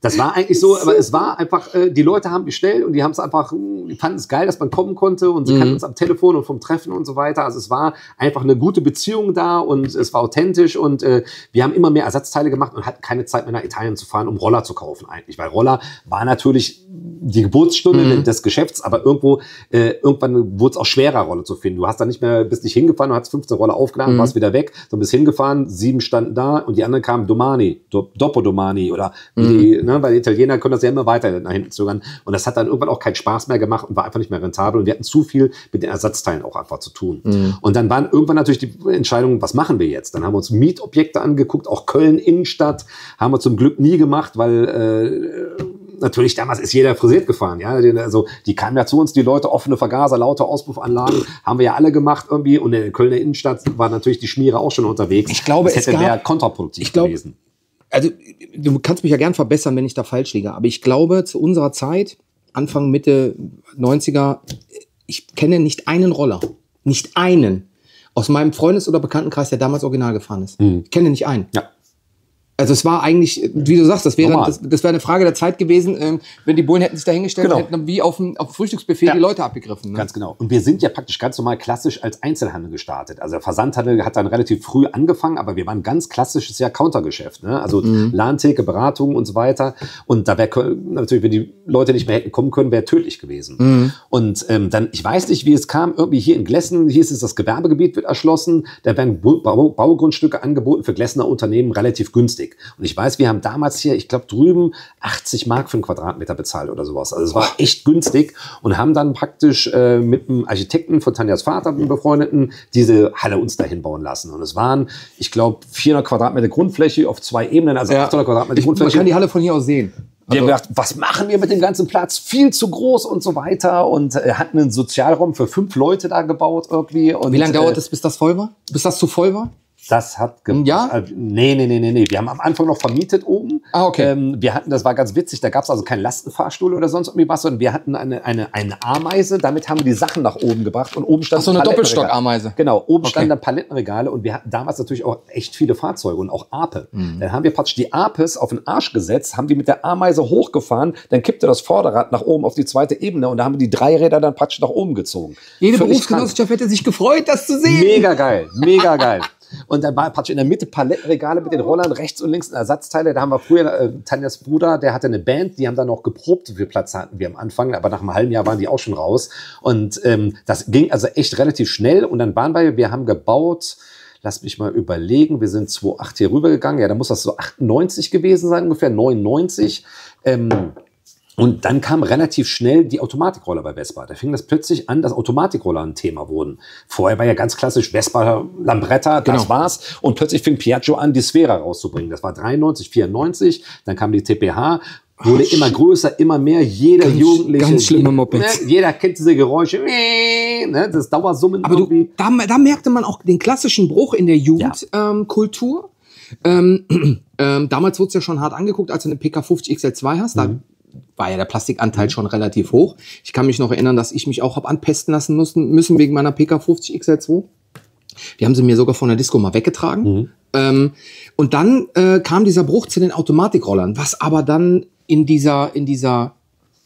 Das war eigentlich so, aber es war einfach, die Leute haben bestellt und die haben es einfach, die fanden es geil, dass man kommen konnte und sie kannten uns am Telefon und vom Treffen und so weiter. Also es war einfach eine gute Beziehung da und es war authentisch und wir haben immer mehr Ersatzteile gemacht und hatten keine Zeit mehr nach Italien zu fahren, um Roller zu kaufen eigentlich, weil Roller war natürlich die Geburtsstunde des Geschäfts, aber irgendwo, irgendwann wurde es auch schwerer, Roller zu finden. Du hast da nicht mehr, bist nicht hingefahren, du hast 15 Roller aufgeladen, warst wieder weg, so bist hingefahren, 7 standen da und die anderen kamen Domani, Doppo Domani oder die, ne, weil die Italiener können das ja immer weiter nach hinten zögern. Und das hat dann irgendwann auch keinen Spaß mehr gemacht und war einfach nicht mehr rentabel. Und wir hatten zu viel mit den Ersatzteilen auch einfach zu tun. Und dann waren irgendwann natürlich die Entscheidungen, was machen wir jetzt? Dann haben wir uns Mietobjekte angeguckt, auch Köln Innenstadt, haben wir zum Glück nie gemacht, weil natürlich damals ist jeder frisiert gefahren. Ja? Also die kamen ja zu uns, die Leute, offene Vergaser, laute Auspuffanlagen, haben wir ja alle gemacht irgendwie. Und in der Kölner Innenstadt waren natürlich die Schmiere auch schon unterwegs. Ich glaube, das hätte mehr kontraproduktiv gewesen. Also du kannst mich ja gern verbessern, wenn ich da falsch liege, aber ich glaube, zu unserer Zeit, Anfang, Mitte 90er, ich kenne nicht einen Roller, nicht einen aus meinem Freundes- oder Bekanntenkreis, der damals original gefahren ist. Ich kenne nicht einen. Ja. Also es war eigentlich, wie du sagst, das wäre eine Frage der Zeit gewesen, wenn die Bullen hätten sich dahingestellt, und hätten wie auf dem Frühstücksbuffet die Leute abgegriffen. Ne? Ganz genau. Und wir sind ja praktisch ganz normal klassisch als Einzelhandel gestartet. Also der Versandhandel hat dann relativ früh angefangen, aber wir waren ganz klassisches Countergeschäft. Ne? Also Ladentheke, Beratungen und so weiter. Und da wäre natürlich, wenn die Leute nicht mehr hätten kommen können, wäre tödlich gewesen. Und dann, ich weiß nicht, wie es kam, irgendwie hier in Glessen, hier ist es das Gewerbegebiet, wird erschlossen. Da werden Baugrundstücke angeboten für Glessener Unternehmen relativ günstig. Und ich weiß, wir haben damals hier, ich glaube drüben 80 Mark für einen Quadratmeter bezahlt oder sowas. Also es war echt günstig und haben dann praktisch mit einem Architekten von Tanjas Vater, einem Befreundeten, diese Halle uns dahin bauen lassen. Und es waren, ich glaube, 400 Quadratmeter Grundfläche auf 2 Ebenen, also 800 Quadratmeter Grundfläche. Man kann die Halle von hier aus sehen. Wir haben gedacht, was machen wir mit dem ganzen Platz? Viel zu groß und so weiter. Und hatten einen Sozialraum für 5 Leute da gebaut irgendwie. Und wie lange dauert es, bis das voll war? Bis das zu voll war? Das hat nee. Wir haben am Anfang noch vermietet oben. Ah, okay. Wir hatten, das war ganz witzig, da gab es also keinen Lastenfahrstuhl oder sonst irgendwie was, sondern wir hatten eine Ameise, damit haben wir die Sachen nach oben gebracht und oben stand so eine Doppelstockameise. Genau, oben standen dann Palettenregale und wir hatten damals natürlich auch echt viele Fahrzeuge und auch Ape. Dann haben wir praktisch die Apes auf den Arsch gesetzt, haben die mit der Ameise hochgefahren, dann kippte das Vorderrad nach oben auf die zweite Ebene und da haben wir die Dreiräder dann praktisch nach oben gezogen. Jede Berufsgenossenschaft hätte sich gefreut, das zu sehen. Mega geil, mega geil. Und dann war praktisch in der Mitte Palettenregale mit den Rollern, rechts und links Ersatzteile. Da haben wir früher, Tanjas Bruder, der hatte eine Band, die haben dann noch geprobt, wie viel Platz hatten wir am Anfang. Aber nach einem halben Jahr waren die auch schon raus. Und das ging also echt relativ schnell. Und dann waren wir haben gebaut, lass mich mal überlegen, wir sind 2008 hier rübergegangen. Ja, da muss das so 98 gewesen sein, ungefähr 99. Und dann kam relativ schnell die Automatikroller bei Vespa. Da fing das plötzlich an, dass Automatikroller ein Thema wurden. Vorher war ja ganz klassisch Vespa, Lambretta, das war's. Und plötzlich fing Piaggio an, die Sfera rauszubringen. Das war 93, 94. Dann kam die TPH. Wurde immer größer, immer mehr. Jeder Jugendliche. Ganz schlimme Mopeds. Ne, jeder kennt diese Geräusche. Ne, das Dauersummen. Aber du, da merkte man auch den klassischen Bruch in der Jugendkultur. Ja. Damals wurde es ja schon hart angeguckt, als du eine PK50 XL2 hast. Da war ja der Plastikanteil schon relativ hoch. Ich kann mich noch erinnern, dass ich mich auch habe anpesten lassen müssen wegen meiner PK50 XL2. Die haben sie mir sogar von der Disco mal weggetragen. Und dann kam dieser Bruch zu den Automatikrollern, was aber dann in dieser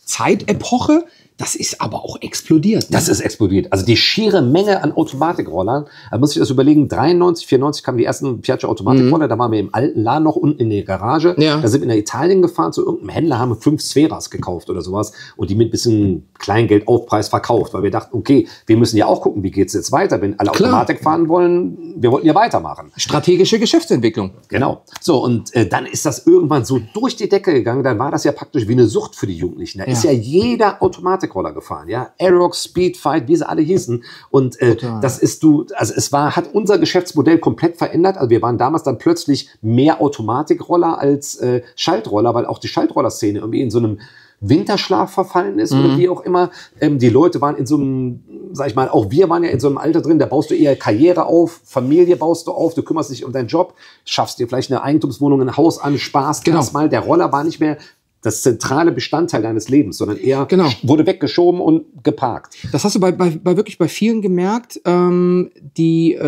Zeitepoche, das ist aber auch explodiert. Ne? Das ist explodiert. Also die schiere Menge an Automatikrollern, da muss ich das überlegen, 93, 94 kamen die ersten Piaggio Automatikroller, da waren wir im alten Laden noch unten in der Garage, da sind wir nach Italien gefahren, zu irgendeinem Händler haben wir 5 Sferas gekauft oder sowas und die mit ein bisschen Kleingeld Aufpreis verkauft, weil wir dachten, okay, wir müssen ja auch gucken, wie geht's jetzt weiter, wenn alle Automatik fahren wollen, wir wollten ja weitermachen. Strategische Geschäftsentwicklung. Genau. So, und dann ist das irgendwann so durch die Decke gegangen, dann war das ja praktisch wie eine Sucht für die Jugendlichen. Da ist ja jeder Automatikroller gefahren, ja, Aerox, Speedfight, wie sie alle hießen. Und das ist also es hat unser Geschäftsmodell komplett verändert. Also wir waren damals dann plötzlich mehr Automatikroller als Schaltroller, weil auch die Schaltroller-Szene irgendwie in so einem Winterschlaf verfallen ist oder wie auch immer. Die Leute waren in so einem, sag ich mal, auch wir waren ja in so einem Alter drin, da baust du eher Karriere auf, Familie baust du auf, du kümmerst dich um deinen Job, schaffst dir vielleicht eine Eigentumswohnung, ein Haus an, Spaß, erstmal. Der Roller war nicht mehr das zentrale Bestandteil deines Lebens, sondern eher wurde weggeschoben und geparkt. Das hast du bei wirklich bei vielen gemerkt, die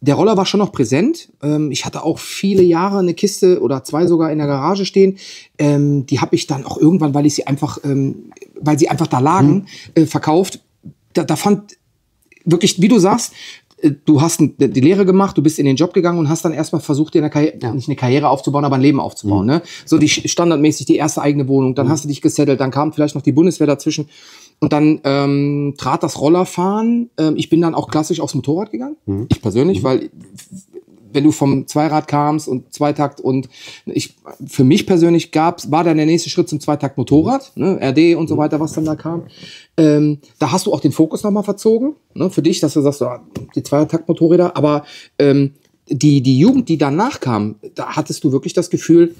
Der Roller war schon noch präsent. Ich hatte auch viele Jahre eine Kiste oder zwei sogar in der Garage stehen. Die habe ich dann auch irgendwann, weil sie einfach da lagen, verkauft. Da fand wirklich, wie du sagst, du hast die Lehre gemacht, du bist in den Job gegangen und hast dann erstmal versucht, dir nicht eine Karriere aufzubauen, aber ein Leben aufzubauen. Ne? So die standardmäßig die erste eigene Wohnung, dann hast du dich gesettelt, dann kam vielleicht noch die Bundeswehr dazwischen und dann trat das Rollerfahren. Ich bin dann auch klassisch aufs Motorrad gegangen, ich persönlich, weil wenn du vom Zweirad kamst und Zweitakt und für mich persönlich war dann der nächste Schritt zum Zweitakt Motorrad, ne? RD und so weiter, was dann da kam. Da hast du auch den Fokus nochmal verzogen, ne, für dich, dass du sagst, die Zweitaktmotorräder, aber die Jugend, die danach kam, da hattest du wirklich das Gefühl,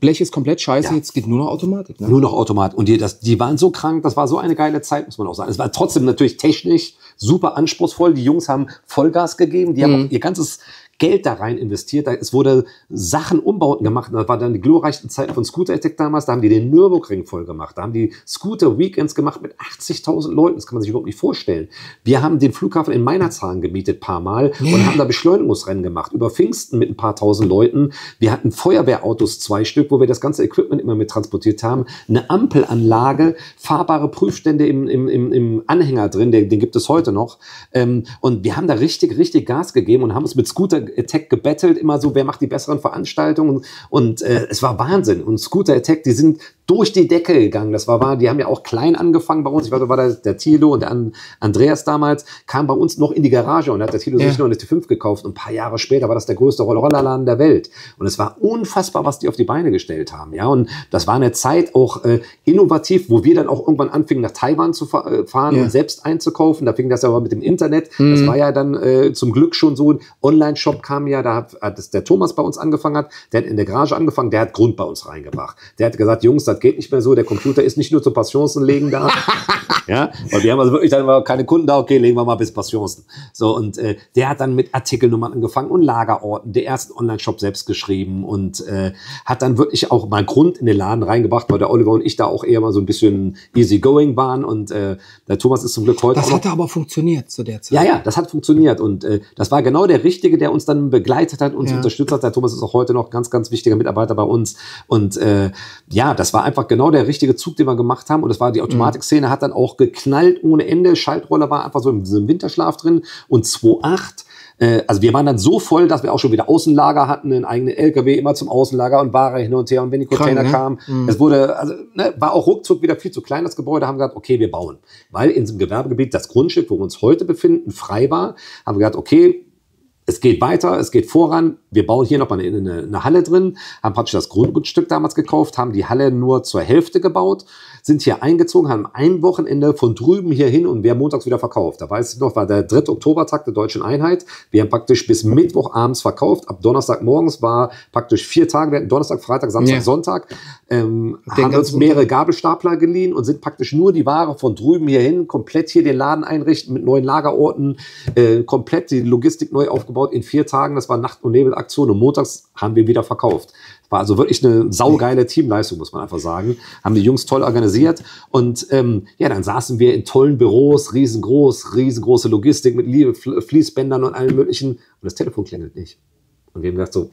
Blech ist komplett scheiße, jetzt geht nur noch Automatik. Ne? Nur noch Automatik. Und die waren so krank, das war so eine geile Zeit, muss man auch sagen. Es war trotzdem natürlich technisch super anspruchsvoll, die Jungs haben Vollgas gegeben, die haben auch ihr ganzes Geld da rein investiert. Es wurde Sachen Umbauten gemacht. Das war dann die glorreichen Zeiten von Scooter Attack damals. Da haben die den Nürburgring voll gemacht. Da haben die Scooter Weekends gemacht mit 80.000 Leuten. Das kann man sich überhaupt nicht vorstellen. Wir haben den Flughafen in Meinerzahlen gemietet, paar Mal, und haben da Beschleunigungsrennen gemacht. Über Pfingsten mit ein paar tausend Leuten. Wir hatten Feuerwehrautos, 2 Stück, wo wir das ganze Equipment immer mit transportiert haben. Eine Ampelanlage, fahrbare Prüfstände im Anhänger drin. Den gibt es heute noch. Und wir haben da richtig, richtig Gas gegeben und haben uns mit Scooter Attack gebettelt, immer so, wer macht die besseren Veranstaltungen, und es war Wahnsinn. Und Scooter Attack, die sind durch die Decke gegangen, die haben ja auch klein angefangen bei uns. Ich weiß, da war der Thilo und der Andreas damals, kam bei uns noch in die Garage und hat der Thilo sich noch eine T5 gekauft, und ein paar Jahre später war das der größte Rollerladen der Welt, und es war unfassbar, was die auf die Beine gestellt haben, ja, und das war eine Zeit auch innovativ, wo wir dann auch irgendwann anfingen, nach Taiwan zu fahren und selbst einzukaufen. Da fing das ja aber mit dem Internet, das war ja dann zum Glück schon so, Online-Shop kam ja, da hat der Thomas bei uns angefangen, der hat in der Garage angefangen, der hat Grund bei uns reingebracht, der hat gesagt, Jungs, das geht nicht mehr so, der Computer ist nicht nur zu Passioncen legen da. Ja, weil wir haben also wirklich dann keine Kunden da, okay, legen wir mal bis Passioncen. So, und der hat dann mit Artikelnummern angefangen und Lagerorten, der ersten Online-Shop selbst geschrieben, und hat dann wirklich auch mal Grund in den Laden reingebracht, weil der Oliver und ich da auch eher mal so ein bisschen easygoing waren, und der Thomas ist zum Glück heute. Das hatte aber funktioniert zu der Zeit. Ja, ja, das hat funktioniert, und das war genau der Richtige, der uns dann begleitet hat, uns unterstützt hat. Der Thomas ist auch heute noch ganz, ganz wichtiger Mitarbeiter bei uns, und ja, das war einfach genau der richtige Zug, den wir gemacht haben, und das war die Automatikszene, hat dann auch geknallt ohne Ende. Schaltroller war einfach so im Winterschlaf drin, und 2.8, also wir waren dann so voll, dass wir auch schon wieder Außenlager hatten, einen eigenen LKW immer zum Außenlager und Ware hin und her, und wenn die Container kamen, es wurde, also war auch ruckzuck wieder viel zu klein, das Gebäude, haben gesagt, okay, wir bauen, weil in diesem Gewerbegebiet das Grundstück, wo wir uns heute befinden, frei war, haben wir gesagt, okay, es geht weiter, es geht voran. Wir bauen hier nochmal eine Halle drin, haben praktisch das Grundstück damals gekauft, haben die Halle nur zur Hälfte gebaut, sind hier eingezogen, haben ein Wochenende von drüben hier hin, und wir haben montags wieder verkauft. Da weiß ich noch, war der 3. Oktobertag der Deutschen Einheit. Wir haben praktisch bis Mittwochabends verkauft. Ab Donnerstagmorgens war praktisch 4 Tage, wir hatten Donnerstag, Freitag, Samstag, Sonntag. Haben uns mehrere Gabelstapler geliehen und sind praktisch nur die Ware von drüben hier hin, komplett hier den Laden einrichten mit neuen Lagerorten, komplett die Logistik neu aufgebaut. In 4 Tagen, das war Nacht- und Nebelaktion, und montags haben wir wieder verkauft. War also wirklich eine saugeile Teamleistung, muss man einfach sagen. Haben die Jungs toll organisiert, und ja, dann saßen wir in tollen Büros, riesengroße Logistik mit Fließbändern und allem möglichen, und das Telefon klingelt nicht. Und wir haben gedacht so,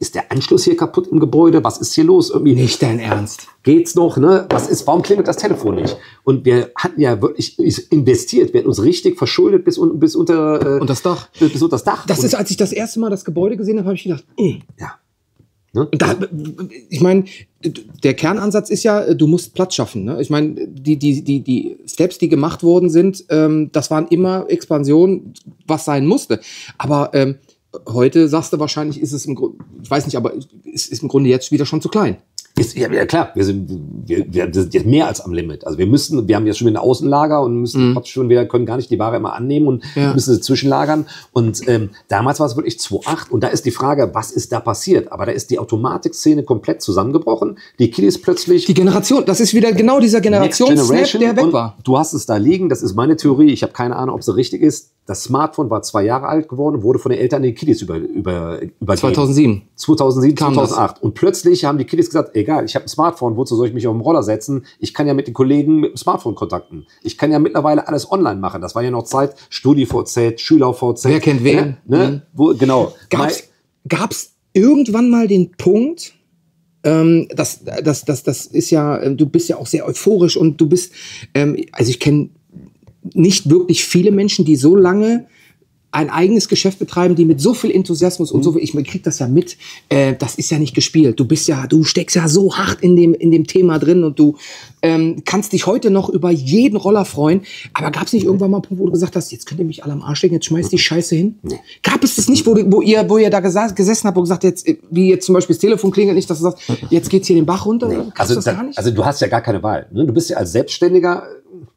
ist der Anschluss hier kaputt im Gebäude? Was ist hier los? Irgendwie nicht dein Ernst. Geht's noch, ne? Was ist, warum klingelt das Telefon nicht? Und wir hatten ja wirklich investiert. Wir hatten uns richtig verschuldet bis unter das Dach. Bis unter das Dach. Das ist, als ich das erste Mal das Gebäude gesehen habe, habe ich gedacht, ja. Ne? Da, ich meine, der Kernansatz ist ja, du musst Platz schaffen. Ne? Ich meine, die Steps, die gemacht worden sind, das waren immer Expansionen, was sein musste. Aber heute sagst du wahrscheinlich, ist es im Grunde, ich weiß nicht, aber es ist im Grunde jetzt wieder schon zu klein. Ja, klar, wir sind jetzt mehr als am Limit. Also wir haben jetzt schon wieder ein Außenlager und müssen schon wieder, können gar nicht die Ware immer annehmen und müssen sie zwischenlagern. Und damals war es wirklich 2.8, und da ist die Frage, was ist da passiert? Aber da ist die Automatikszene komplett zusammengebrochen. Die Kiddies plötzlich. Die Generation, das ist wieder genau dieser Generation, der weg war. Du hast es da liegen, das ist meine Theorie. Ich habe keine Ahnung, ob sie richtig ist. Das Smartphone war 2 Jahre alt geworden, wurde von den Eltern den Kiddies übergeben. 2007, kam 2008. Das. Und plötzlich haben die Kiddies gesagt, egal, ich habe ein Smartphone, wozu soll ich mich auf den Roller setzen? Ich kann ja mit den Kollegen mit dem Smartphone kontakten. Ich kann ja mittlerweile alles online machen. Das war ja noch Zeit, StudiVZ, SchülerVZ. Wer kennt wen? Ne? Wo, genau. Gab's irgendwann mal den Punkt, das ist ja, du bist ja auch sehr euphorisch und du bist, also ich kenne nicht wirklich viele Menschen, die so lange ein eigenes Geschäft betreiben, die mit so viel Enthusiasmus und so viel, ich kriege das ja mit, das ist ja nicht gespielt. Du steckst ja so hart in dem Thema drin und du kannst dich heute noch über jeden Roller freuen. Aber gab es nicht irgendwann mal einen Punkt, wo du gesagt hast, jetzt könnt ihr mich alle am Arsch legen, jetzt schmeißt die Scheiße hin? Nee. Gab es das nicht, wo ihr da gesessen habt und gesagt, jetzt, wie jetzt zum Beispiel das Telefon klingelt nicht, dass du sagst, jetzt geht's hier den Bach runter? Nee. Also, das gar nicht? Also du hast ja gar keine Wahl. Ne? Du bist ja als Selbstständiger,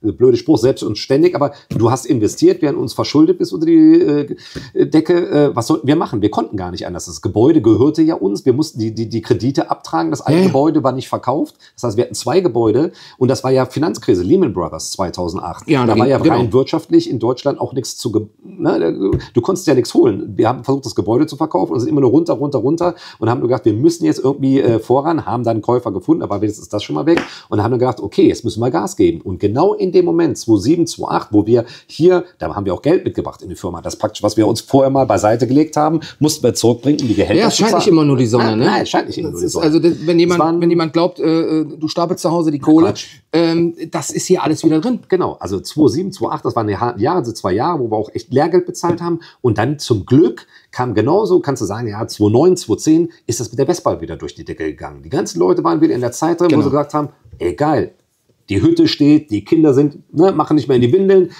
blöde Spruch, selbst und ständig, aber du hast investiert, während uns verschuldet bist unter die Decke. Was sollten wir machen? Wir konnten gar nicht anders. Das Gebäude gehörte ja uns. Wir mussten die Kredite abtragen. Das eine Gebäude war nicht verkauft. Das heißt, wir hatten 2 Gebäude und das war ja Finanzkrise, Lehman Brothers 2008. Ja, da war ja rein wirtschaftlich in Deutschland auch nichts zu... Ne? Du konntest ja nichts holen. Wir haben versucht, das Gebäude zu verkaufen und sind immer nur runter und haben gedacht, wir müssen jetzt irgendwie voran, haben dann einen Käufer gefunden, aber wenigstens ist das schon mal weg und haben dann gedacht, okay, jetzt müssen wir Gas geben. Und genau in dem Moment, 2007, 2008, wo wir hier, da haben wir auch Geld mitgebracht in die Firma, das praktisch, was wir uns vorher mal beiseite gelegt haben, mussten wir zurückbringen, um die Gehälter zu zahlen. Ja, es scheint nicht immer nur die Sonne, ne? Nein, es scheint nicht immer nur die Sonne. Also das, wenn jemand glaubt, du stapelst zu Hause die Kohle, das ist hier alles wieder drin. Genau, also 2007, 2008, das waren die harten Jahre, also 2 Jahre, wo wir auch echt Lehrgeld bezahlt haben und dann zum Glück kam genauso, kannst du sagen, ja, 2009, 2010 ist das mit der Bestball wieder durch die Decke gegangen. Die ganzen Leute waren wieder in der Zeit drin, wo sie gesagt haben, egal, die Hütte steht, die Kinder sind, ne, machen nicht mehr in die Windeln.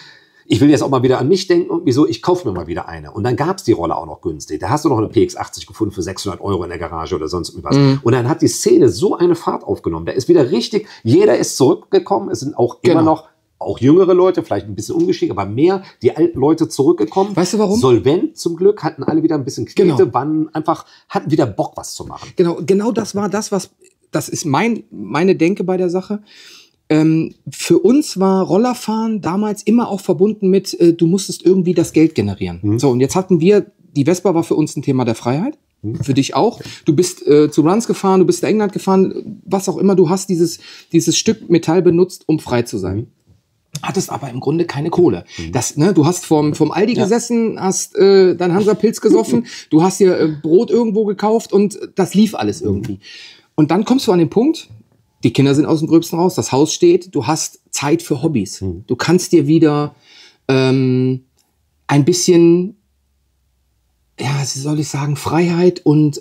Ich will jetzt auch mal wieder an mich denken und wieso, ich kaufe mir mal wieder eine. Und dann gab es die Rolle auch noch günstig. Da hast du noch eine PX80 gefunden für 600 € in der Garage oder sonst irgendwas. Mhm. Und dann hat die Szene so eine Fahrt aufgenommen. Da ist wieder richtig, jeder ist zurückgekommen. Es sind auch immer noch, auch jüngere Leute, vielleicht ein bisschen umgestiegen, aber mehr die alten Leute zurückgekommen. Weißt du warum? Solvent zum Glück, hatten alle wieder ein bisschen Knete, waren einfach, hatten wieder Bock, was zu machen. Genau das war das, was, das ist meine Denke bei der Sache. Für uns war Rollerfahren damals immer auch verbunden mit, du musstest irgendwie das Geld generieren. Mhm. So, und jetzt hatten wir, die Vespa war für uns ein Thema der Freiheit, für dich auch. Du bist zu Runs gefahren, du bist in England gefahren, was auch immer. Du hast dieses Stück Metall benutzt, um frei zu sein. Hattest aber im Grunde keine Kohle. Das, ne, du hast vom Aldi gesessen, hast deinen Hansa-Pilz gesoffen, du hast dir Brot irgendwo gekauft und das lief alles irgendwie. Und dann kommst du an den Punkt, die Kinder sind aus dem Gröbsten raus, das Haus steht, du hast Zeit für Hobbys. Du kannst dir wieder ein bisschen, ja, wie soll ich sagen, Freiheit und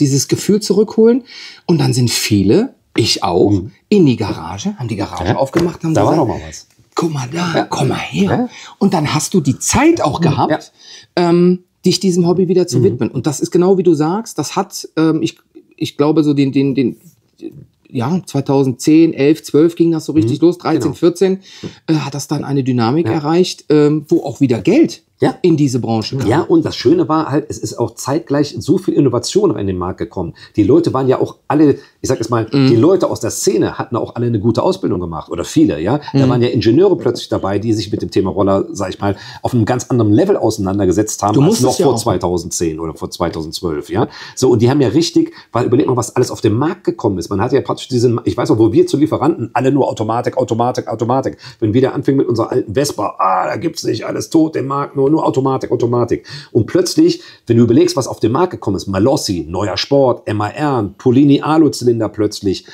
dieses Gefühl zurückholen. Und dann sind viele, ich auch, in die Garage, haben die Garage aufgemacht, haben gesagt, da war noch mal was. Guck mal da, komm mal her. Ja. Und dann hast du die Zeit auch gehabt, dich diesem Hobby wieder zu widmen. Und das ist genau wie du sagst, das hat, ich glaube, so ja, 2010, 11, 12 ging das so richtig los, 13, 14 hat das dann eine Dynamik erreicht, wo auch wieder Geld in diese Branche kam. Ja, und das Schöne war halt, es ist auch zeitgleich so viel Innovation in den Markt gekommen. Die Leute waren ja auch alle, ich sag jetzt mal, die Leute aus der Szene hatten auch alle eine gute Ausbildung gemacht oder viele, ja. Da waren ja Ingenieure plötzlich dabei, die sich mit dem Thema Roller, sag ich mal, auf einem ganz anderen Level auseinandergesetzt haben als noch vor 2010 oder vor 2012, ja. So, und die haben ja richtig, weil überleg mal, was alles auf den Markt gekommen ist. Man hatte ja praktisch diesen, ich weiß noch, wo wir zu Lieferanten, alle nur Automatik. Wenn wir da anfingen mit unserer alten Vespa, da gibt's nicht, alles tot, den Markt nur Automatik. Und plötzlich, wenn du überlegst, was auf den Markt gekommen ist, Malossi, neuer Sport, MAR, Polini Aluzylinder plötzlich.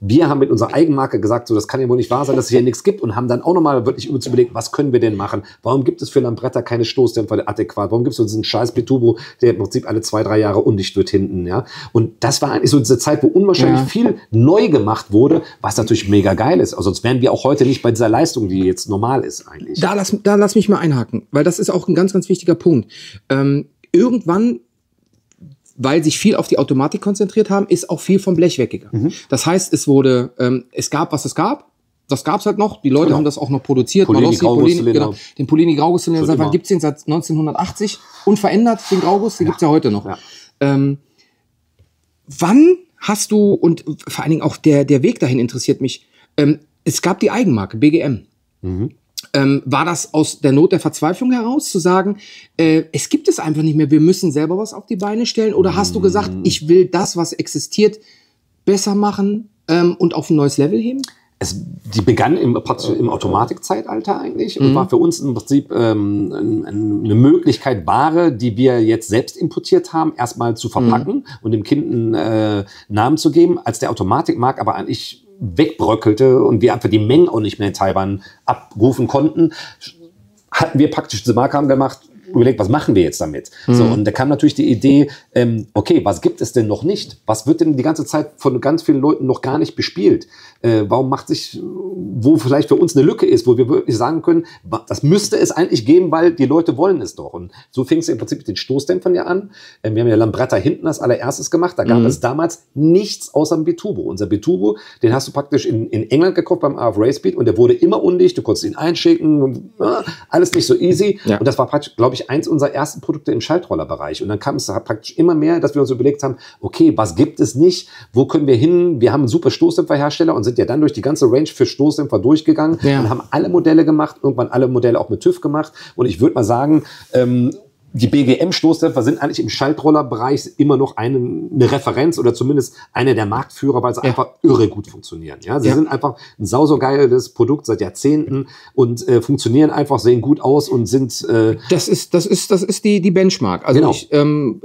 Wir haben mit unserer Eigenmarke gesagt, so, das kann ja wohl nicht wahr sein, dass es hier nichts gibt und haben dann auch nochmal wirklich überlegt, was können wir denn machen? Warum gibt es für Lambretta keine Stoßdämpfer adäquat? Warum gibt es so diesen scheiß Biturbo, der im Prinzip alle 2, 3 Jahre undicht wird hinten? Ja? Und das war eigentlich so diese Zeit, wo unwahrscheinlich viel neu gemacht wurde, was natürlich mega geil ist. Also sonst wären wir auch heute nicht bei dieser Leistung, die jetzt normal ist eigentlich. Da lass mich mal einhaken, weil das ist auch ein ganz, ganz wichtiger Punkt. Irgendwann, weil sich viel auf die Automatik konzentriert haben, ist auch viel vom Blech weggegangen. Das heißt, es wurde, es gab, was es gab. Das gab es halt noch. Die Leute haben das auch noch produziert. Den Polini Graugusszylinder, seit wann gibt es den? Seit 1980. Unverändert, den Grauguss, den gibt es ja heute noch. Ja. Wann hast du, und vor allen Dingen auch der Weg dahin interessiert mich, es gab die Eigenmarke, BGM. War das aus der Not der Verzweiflung heraus, zu sagen, es gibt es einfach nicht mehr, wir müssen selber was auf die Beine stellen? Oder hast du gesagt, ich will das, was existiert, besser machen und auf ein neues Level heben? Die begann im Automatikzeitalter eigentlich und war für uns im Prinzip eine Möglichkeit, Ware, die wir jetzt selbst importiert haben, erstmal zu verpacken und dem Kind einen Namen zu geben, als der Automatikmarkt aber eigentlich wegbröckelte und wir einfach die Mengen auch nicht mehr in Taiwan abrufen konnten, hatten wir praktisch diese Marke gemacht, überlegt, was machen wir jetzt damit? So, und da kam natürlich die Idee, okay, was gibt es denn noch nicht? Was wird denn die ganze Zeit von ganz vielen Leuten noch gar nicht bespielt? Warum macht sich, wo vielleicht für uns eine Lücke ist, wo wir wirklich sagen können, das müsste es eigentlich geben, weil die Leute wollen es doch. Und so fing es im Prinzip mit den Stoßdämpfern ja an. Wir haben ja Lambretta hinten als allererstes gemacht. Da gab es damals nichts außer dem Biturbo. Unser Biturbo, den hast du praktisch in England gekauft beim AF Racebeat und der wurde immer undicht. Du konntest ihn einschicken, alles nicht so easy. Ja. Und das war praktisch, glaube ich, eins unserer ersten Produkte im Schaltrollerbereich. Und dann kam es praktisch immer mehr, dass wir uns überlegt haben, okay, was gibt es nicht? Wo können wir hin? Wir haben einen super Stoßdämpferhersteller und sind ja dann durch die ganze Range für Stoßdämpfer durchgegangen und haben alle Modelle gemacht, irgendwann alle Modelle auch mit TÜV gemacht. Und ich würde mal sagen, die BGM-Stoßdämpfer sind eigentlich im Schaltrollerbereich immer noch eine Referenz oder zumindest einer der Marktführer, weil sie einfach irre gut funktionieren. Ja? Sie sind einfach ein sausogeiles Produkt seit Jahrzehnten und funktionieren einfach, sehen gut aus und sind... Das ist die Benchmark. Also genau.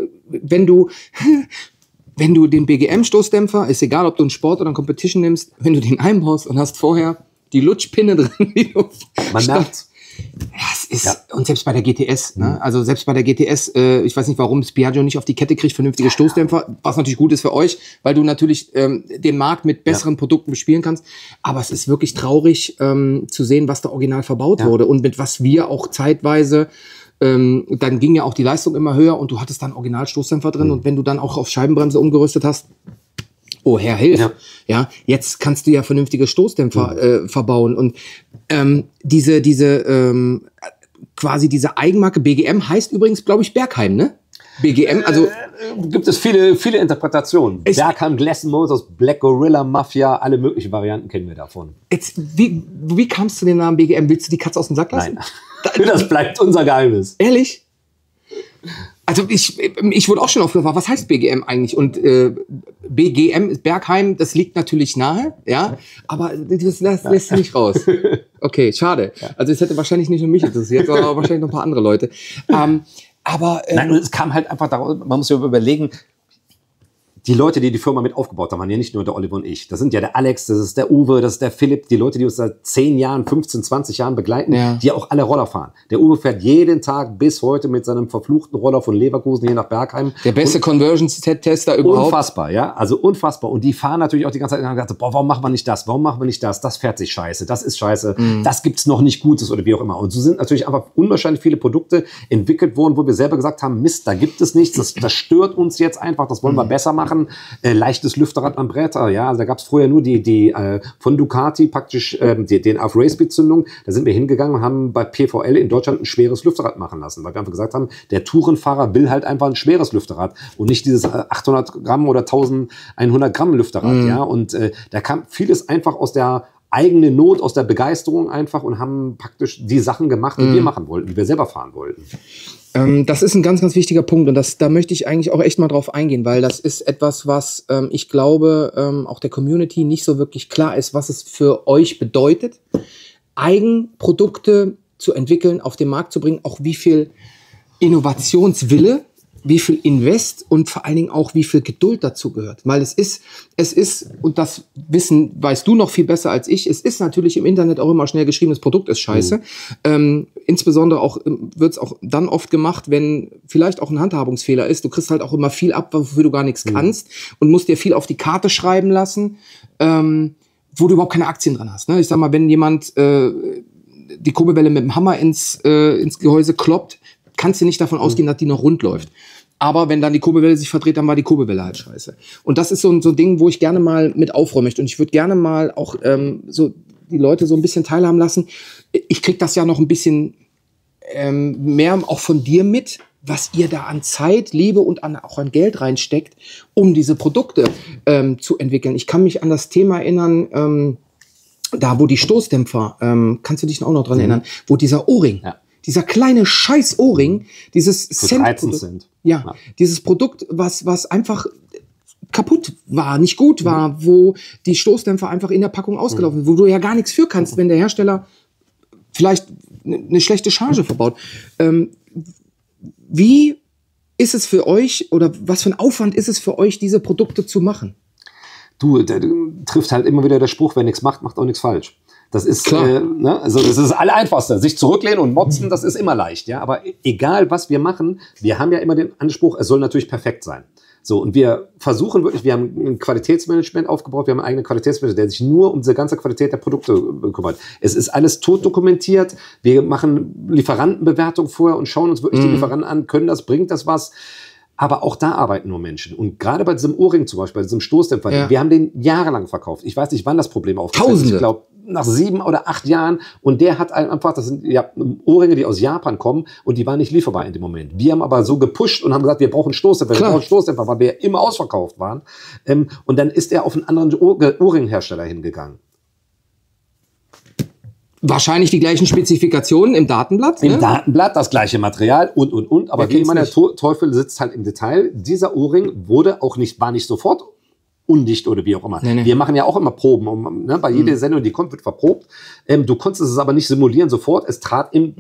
Wenn du den BGM-Stoßdämpfer, ist egal, ob du einen Sport oder einen Competition nimmst, wenn du den einbaust und hast vorher die Lutschpinne drin, die du... Man merkt's. Das ist, und selbst bei der GTS, ne? Also selbst bei der GTS, ich weiß nicht, warum das Piaggio nicht auf die Kette kriegt, vernünftige Stoßdämpfer, was natürlich gut ist für euch, weil du natürlich den Markt mit besseren Produkten bespielen kannst, aber es ist wirklich traurig zu sehen, was da original verbaut wurde und mit was wir auch zeitweise, dann ging ja auch die Leistung immer höher und du hattest dann Originalstoßdämpfer drin und wenn du dann auch auf Scheibenbremse umgerüstet hast, oh Herr, hilf. Ja, jetzt kannst du ja vernünftige Stoßdämpfer verbauen. Und quasi diese Eigenmarke BGM heißt übrigens, glaube ich, Bergheim, ne? BGM, also... gibt es viele Interpretationen. Bergheim, Glass Motors, Black Gorilla, Mafia, alle möglichen Varianten kennen wir davon. Jetzt, wie kamst du den Namen BGM? Willst du die Katze aus dem Sack lassen? Nein, das bleibt unser Geheimnis. Ehrlich? Also ich wurde auch schon oft gefragt, was heißt BGM eigentlich? Und BGM ist Bergheim, das liegt natürlich nahe, ja, aber das lässt sich nicht raus. Okay, schade. Also es hätte wahrscheinlich nicht nur mich interessiert, sondern wahrscheinlich noch ein paar andere Leute. Nein, und es kam halt einfach daraus, man muss ja überlegen, die Leute, die die Firma mit aufgebaut haben, waren ja nicht nur der Oliver und ich. Das sind ja der Alex, das ist der Uwe, das ist der Philipp, die Leute, die uns seit 10 Jahren, 15, 20 Jahren begleiten, die auch alle Roller fahren. Der Uwe fährt jeden Tag bis heute mit seinem verfluchten Roller von Leverkusen hier nach Bergheim. Der beste Conversion-Tester überhaupt. Unfassbar, ja, also unfassbar. Und die fahren natürlich auch die ganze Zeit und haben gedacht, boah, warum machen wir nicht das, warum machen wir nicht das, das fährt sich scheiße, das ist scheiße, das gibt's noch nicht Gutes oder wie auch immer. Und so sind natürlich einfach unwahrscheinlich viele Produkte entwickelt worden, wo wir selber gesagt haben, Mist, da gibt es nichts, das stört uns jetzt einfach, das wollen wir besser machen. Leichtes Lüfterrad am Bretter, ja, also da gab es früher nur die von Ducati praktisch den AF Racebeat-Zündung, da sind wir hingegangen und haben bei PVL in Deutschland ein schweres Lüfterrad machen lassen, weil wir einfach gesagt haben, der Tourenfahrer will halt einfach ein schweres Lüfterrad und nicht dieses 800 Gramm oder 1100 Gramm Lüfterrad, ja, und da kam vieles einfach aus der eigene Not, aus der Begeisterung einfach und haben praktisch die Sachen gemacht, die wir machen wollten, die wir selber fahren wollten. Das ist ein ganz, ganz wichtiger Punkt und da möchte ich eigentlich auch echt mal drauf eingehen, weil das ist etwas, was ich glaube, auch der Community nicht so wirklich klar ist, was es für euch bedeutet, Eigenprodukte zu entwickeln, auf den Markt zu bringen, auch wie viel Innovationswille, wie viel Invest und vor allen Dingen auch, wie viel Geduld dazu gehört. Weil es ist, und das wissen, weißt du noch viel besser als ich, es ist natürlich im Internet auch immer schnell geschrieben, das Produkt ist scheiße. Insbesondere auch, wird's auch dann oft gemacht, wenn vielleicht auch ein Handhabungsfehler ist. Du kriegst halt auch immer viel ab, wofür du gar nichts kannst und musst dir viel auf die Karte schreiben lassen, wo du überhaupt keine Aktien dran hast. Ne? Ich sag mal, wenn jemand die Kurbelwelle mit dem Hammer ins Gehäuse kloppt, kannst du nicht davon ausgehen, dass die noch rund läuft. Aber wenn dann die Kurbelwelle sich verdreht, dann war die Kurbelwelle halt scheiße. Und das ist so ein Ding, wo ich gerne mal mit aufräumen möchte. Und ich würde gerne mal auch so die Leute so ein bisschen teilhaben lassen. Ich kriege das ja noch ein bisschen mehr auch von dir mit, was ihr da an Zeit, Liebe und auch an Geld reinsteckt, um diese Produkte zu entwickeln. Ich kann mich an das Thema erinnern, da wo die Stoßdämpfer, kannst du dich auch noch dran erinnern, wo dieser O-Ring, dieser kleine scheiß O-Ring, dieses Cent-Produkt, dieses Produkt, was einfach kaputt war, nicht gut war, wo die Stoßdämpfer einfach in der Packung ausgelaufen sind, wo du ja gar nichts für kannst, wenn der Hersteller vielleicht eine schlechte Charge verbaut. Wie ist es für euch oder was für ein Aufwand ist es für euch, diese Produkte zu machen? Du, der trifft halt immer wieder der Spruch, wer nichts macht, macht auch nichts falsch. Das ist, ne? Also das ist das Allereinfachste. Sich zurücklehnen und motzen, das ist immer leicht. Ja? Aber egal, was wir machen, wir haben ja immer den Anspruch, es soll natürlich perfekt sein. So, und wir versuchen wirklich, wir haben ein Qualitätsmanagement aufgebaut, wir haben einen eigenen Qualitätsmanager, der sich nur um diese ganze Qualität der Produkte kümmert. Es ist alles tot dokumentiert, wir machen Lieferantenbewertung vorher und schauen uns wirklich die Lieferanten an, können das, bringt das was? Aber auch da arbeiten nur Menschen. Und gerade bei diesem O-Ring zum Beispiel, bei diesem Stoßdämpfer, wir haben den jahrelang verkauft. Ich weiß nicht, wann das Problem aufkam. Tausende. Ich glaube, nach 7 oder 8 Jahren. Und der hat einfach, das sind O-Ringe, die aus Japan kommen und die waren nicht lieferbar in dem Moment. Wir haben aber so gepusht und haben gesagt, wir brauchen Stoßdämpfer. Wir brauchen Stoßdämpfer, weil wir immer ausverkauft waren. Und dann ist er auf einen anderen O-Ring-Hersteller hingegangen. Wahrscheinlich die gleichen Spezifikationen im Datenblatt. Im Datenblatt, das gleiche Material und. Aber wie immer, der Teufel sitzt halt im Detail. Dieser O-Ring wurde auch nicht, war nicht sofort undicht oder wie auch immer. Nee, nee. Wir machen ja auch immer Proben. Um, ne, bei jeder Sendung, die kommt, wird verprobt. Du konntest es aber nicht simulieren sofort. Es trat im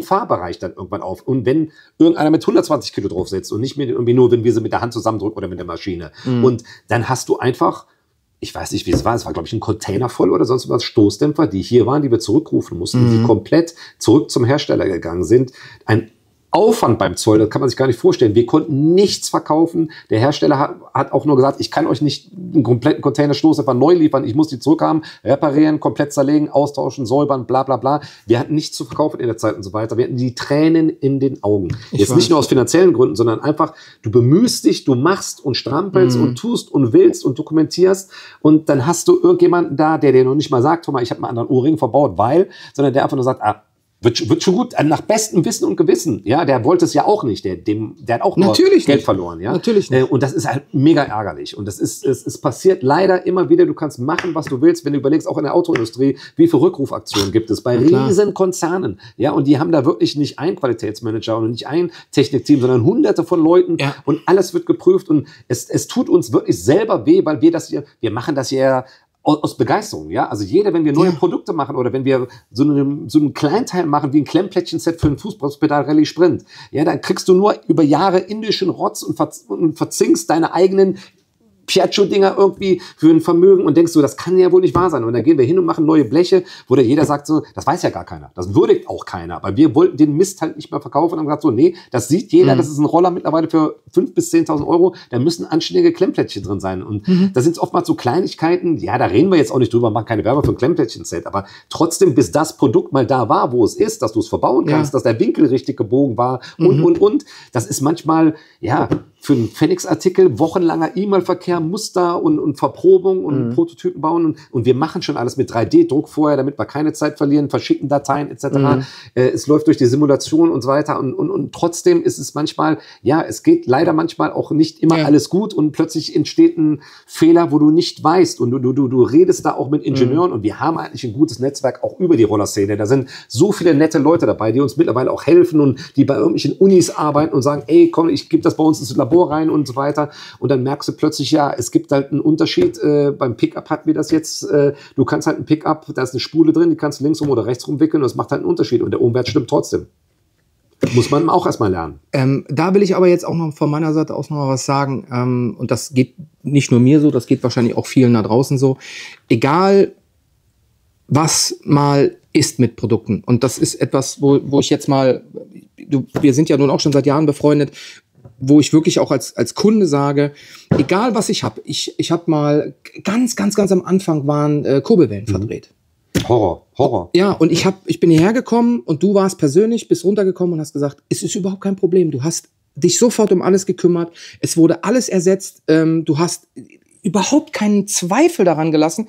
Fahrbereich dann irgendwann auf. Und wenn irgendeiner mit 120 Kilo drauf sitzt und nicht mit, irgendwie nur, wenn wir sie mit der Hand zusammendrücken oder mit der Maschine. Und dann hast du einfach... Ich weiß nicht, wie es war glaube ich ein Container voll oder sonst was, Stoßdämpfer, die hier waren, die wir zurückrufen mussten, die komplett zurück zum Hersteller gegangen sind. Ein Aufwand beim Zoll, das kann man sich gar nicht vorstellen. Wir konnten nichts verkaufen. Der Hersteller hat auch nur gesagt, ich kann euch nicht einen kompletten Container Stoßdämpfer neu liefern, ich muss die zurückhaben, reparieren, komplett zerlegen, austauschen, säubern, bla bla bla. Wir hatten nichts zu verkaufen in der Zeit und so weiter. Wir hatten die Tränen in den Augen. Jetzt nicht nur aus finanziellen Gründen, sondern einfach, du bemühst dich, du machst und strampelst und tust und willst und dokumentierst und dann hast du irgendjemanden da, der dir noch nicht mal sagt, ich habe mal einen anderen O-Ring verbaut, weil, sondern der einfach nur sagt, wird schon gut, nach bestem Wissen und Gewissen. Ja, der wollte es ja auch nicht. Der hat auch natürlich Geld verloren. Ja? Natürlich nicht. Und das ist halt mega ärgerlich. Und das ist, es passiert leider immer wieder. Du kannst machen, was du willst. Wenn du überlegst, auch in der Autoindustrie, wie viele Rückrufaktionen gibt es bei riesen Konzernen. Ja, und die haben da wirklich nicht einen Qualitätsmanager und nicht ein Technikteam, sondern hunderte von Leuten. Ja. Und alles wird geprüft. Und es tut uns wirklich selber weh, weil wir machen das hier aus Begeisterung, ja. Also jeder, wenn wir neue Produkte machen oder wenn wir so einen Kleinteil machen wie ein Klemmplättchen-Set für ein Fußballpedal Rallye Sprint, ja, dann kriegst du nur über Jahre indischen Rotz und verzinkst deine eigenen Piaggio-Dinger irgendwie für ein Vermögen und denkst so, das kann ja wohl nicht wahr sein. Und dann gehen wir hin und machen neue Bleche, wo der jeder sagt so, das weiß ja gar keiner, das würdigt auch keiner. Aber wir wollten den Mist halt nicht mehr verkaufen und haben gesagt so, nee, das sieht jeder, das ist ein Roller mittlerweile für 5.000 bis 10.000 Euro, da müssen anständige Klemmplättchen drin sein. Und da sind es oftmals so Kleinigkeiten, ja, da reden wir jetzt auch nicht drüber, machen keine Werbung für ein Klemmplättchen-Set, aber trotzdem, bis das Produkt mal da war, wo es ist, dass du es verbauen kannst, dass der Winkel richtig gebogen war und. Das ist manchmal, ja... Für einen Phoenix-Artikel, wochenlanger E-Mail-Verkehr, Muster und Verprobung und Prototypen bauen. Und wir machen schon alles mit 3D-Druck vorher, damit wir keine Zeit verlieren, verschicken Dateien etc. Es läuft durch die Simulation und so weiter. Und trotzdem ist es manchmal, ja, es geht leider manchmal auch nicht immer alles gut. Und plötzlich entsteht ein Fehler, wo du nicht weißt. Und du redest da auch mit Ingenieuren. Und wir haben eigentlich ein gutes Netzwerk auch über die Rollerszene. Da sind so viele nette Leute dabei, die uns mittlerweile auch helfen und die bei irgendwelchen Unis arbeiten und sagen, ey, komm, ich gebe das bei uns ins Labor rein und so weiter. Und dann merkst du plötzlich, ja, es gibt halt einen Unterschied. Beim Pickup hatten wir das jetzt. Du kannst halt einen Pickup, da ist eine Spule drin, die kannst du links rum oder rechts rum wickeln und das macht halt einen Unterschied. Und der Ohmwert stimmt trotzdem. Muss man auch erstmal lernen. Da will ich aber jetzt auch noch von meiner Seite aus noch was sagen. Und das geht nicht nur mir so, das geht wahrscheinlich auch vielen da draußen so. Egal, was mal ist mit Produkten. Und das ist etwas, wo ich jetzt mal, wir sind ja nun auch schon seit Jahren befreundet, wo ich wirklich auch als Kunde sage, egal was ich habe, ich habe mal ganz am Anfang waren Kurbelwellen verdreht. Horror. Ja, und ich bin hierher gekommen und du warst persönlich, bist runtergekommen und hast gesagt, es ist überhaupt kein Problem. Du hast dich sofort um alles gekümmert. Es wurde alles ersetzt. Du hast überhaupt keinen Zweifel daran gelassen,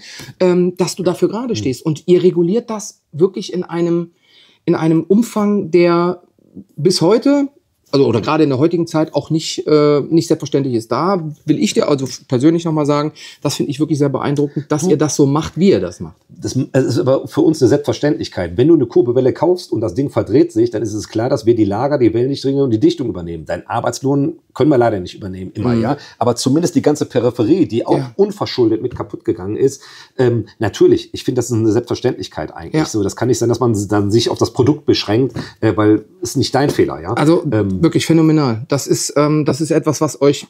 dass du dafür gerade stehst. Und ihr reguliert das wirklich in einem Umfang, der bis heute also oder gerade in der heutigen Zeit auch nicht selbstverständlich ist. Da will ich dir also persönlich nochmal sagen, das finde ich wirklich sehr beeindruckend, dass ihr das so macht, wie ihr das macht. Das ist aber für uns eine Selbstverständlichkeit. Wenn du eine Kurbelwelle kaufst und das Ding verdreht sich, dann ist es klar, dass wir die Lager, die Wellenlichtringe und die Dichtung übernehmen. Deinen Arbeitslohn können wir leider nicht übernehmen, immer, ja. Aber zumindest die ganze Peripherie, die auch unverschuldet mit kaputt gegangen ist, natürlich, ich finde, das ist eine Selbstverständlichkeit eigentlich. Ja. So, das kann nicht sein, dass man dann sich auf das Produkt beschränkt, weil es nicht dein Fehler, ja. Also wirklich phänomenal. Das ist etwas, was euch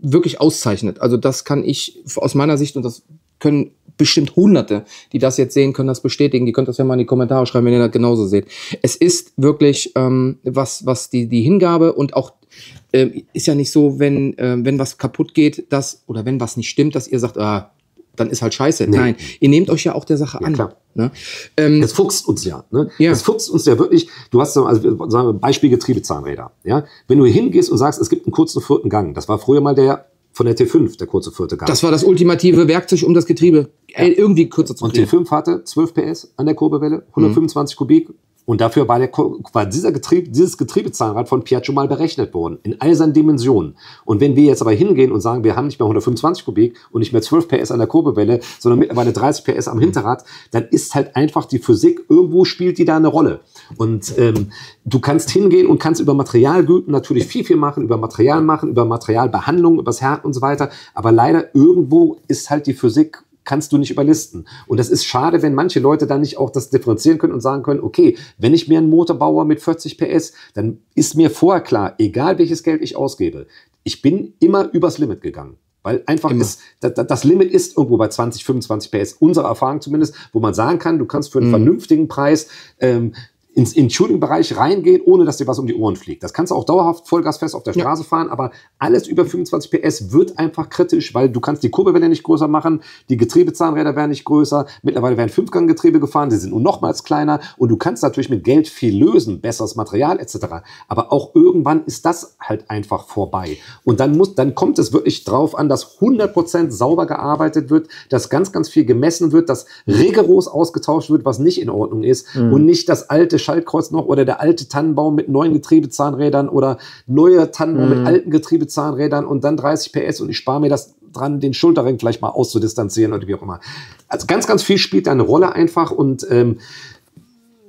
wirklich auszeichnet. Also das kann ich aus meiner Sicht, und das können bestimmt Hunderte, die das jetzt sehen, können das bestätigen. Die könnt das ja mal in die Kommentare schreiben, wenn ihr das genauso seht. Es ist wirklich was die Hingabe und auch ist ja nicht so, wenn was kaputt geht, oder wenn was nicht stimmt, dass ihr sagt, dann ist halt scheiße. Nee. Nein, ihr nehmt euch ja auch der Sache an. Klar. Ne? Das fuchst uns ja, ne? Ja. Das fuchst uns ja wirklich. Du hast, also, sagen wir, Beispiel Getriebezahnräder. Ja? Wenn du hingehst und sagst, es gibt einen kurzen vierten Gang, das war früher mal der von der T5, der kurze vierte Gang. Das war das ultimative Werkzeug, um das Getriebe irgendwie kürzer zu kriegen. Und T5 hatte 12 PS an der Kurbelwelle, 125 Kubik. Und dafür war dieses Getriebezahnrad von Piaggio mal berechnet worden, in all seinen Dimensionen. Und wenn wir jetzt aber hingehen und sagen, wir haben nicht mehr 125 Kubik und nicht mehr 12 PS an der Kurbelwelle, sondern mittlerweile 30 PS am Hinterrad, dann ist halt einfach die Physik, irgendwo spielt die da eine Rolle. Und du kannst hingehen und kannst über Materialgüten natürlich viel machen, über Materialbehandlung, übers Härten und so weiter. Aber leider irgendwo ist halt die Physik, kannst du nicht überlisten. Und das ist schade, wenn manche Leute dann nicht auch das differenzieren können und sagen können, okay, wenn ich mir einen Motor baue mit 40 PS, dann ist mir vorher klar, egal welches Geld ich ausgebe, ich bin immer übers Limit gegangen. Weil einfach das Limit ist irgendwo bei 20, 25 PS, unserer Erfahrung zumindest, wo man sagen kann, du kannst für einen vernünftigen Preis ins Tuning-Bereich reingehen, ohne dass dir was um die Ohren fliegt. Das kannst du auch dauerhaft vollgasfest auf der Straße fahren, aber alles über 25 PS wird einfach kritisch, weil du kannst die Kurbelwelle nicht größer machen, die Getriebezahnräder werden nicht größer, mittlerweile werden 5-Gang-Getriebe gefahren, sie sind nun nochmals kleiner und du kannst natürlich mit Geld viel lösen, besseres Material etc. Aber auch irgendwann ist das halt einfach vorbei. Und dann kommt es wirklich drauf an, dass 100% sauber gearbeitet wird, dass ganz, ganz viel gemessen wird, dass rigoros ausgetauscht wird, was nicht in Ordnung ist und nicht das alte Schaltkreuz noch oder der alte Tannenbaum mit neuen Getriebezahnrädern oder neuer Tannenbaum mit alten Getriebezahnrädern und dann 30 PS und ich spare mir das dran, den Schulterring vielleicht mal auszudistanzieren oder wie auch immer. Also ganz, ganz viel spielt da eine Rolle einfach und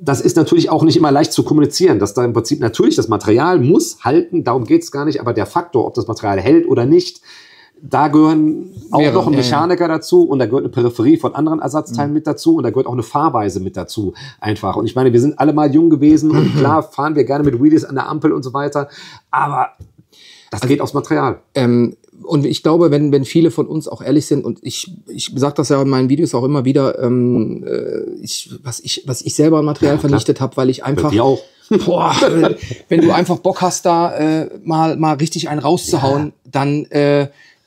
das ist natürlich auch nicht immer leicht zu kommunizieren, dass da im Prinzip natürlich das Material muss halten, darum geht es gar nicht, aber der Faktor, ob das Material hält oder nicht, da gehören auch noch ein Mechaniker dazu und da gehört eine Peripherie von anderen Ersatzteilen mit dazu und da gehört auch eine Fahrweise mit dazu einfach. Und ich meine, wir sind alle mal jung gewesen und klar fahren wir gerne mit Wheelies an der Ampel und so weiter, aber das geht aufs Material. Und ich glaube, wenn viele von uns auch ehrlich sind, und ich sage das ja in meinen Videos auch immer wieder, was ich selber an Material vernichtet habe, weil ich einfach... Wir auch. Boah, wenn du einfach Bock hast, da mal richtig einen rauszuhauen, dann...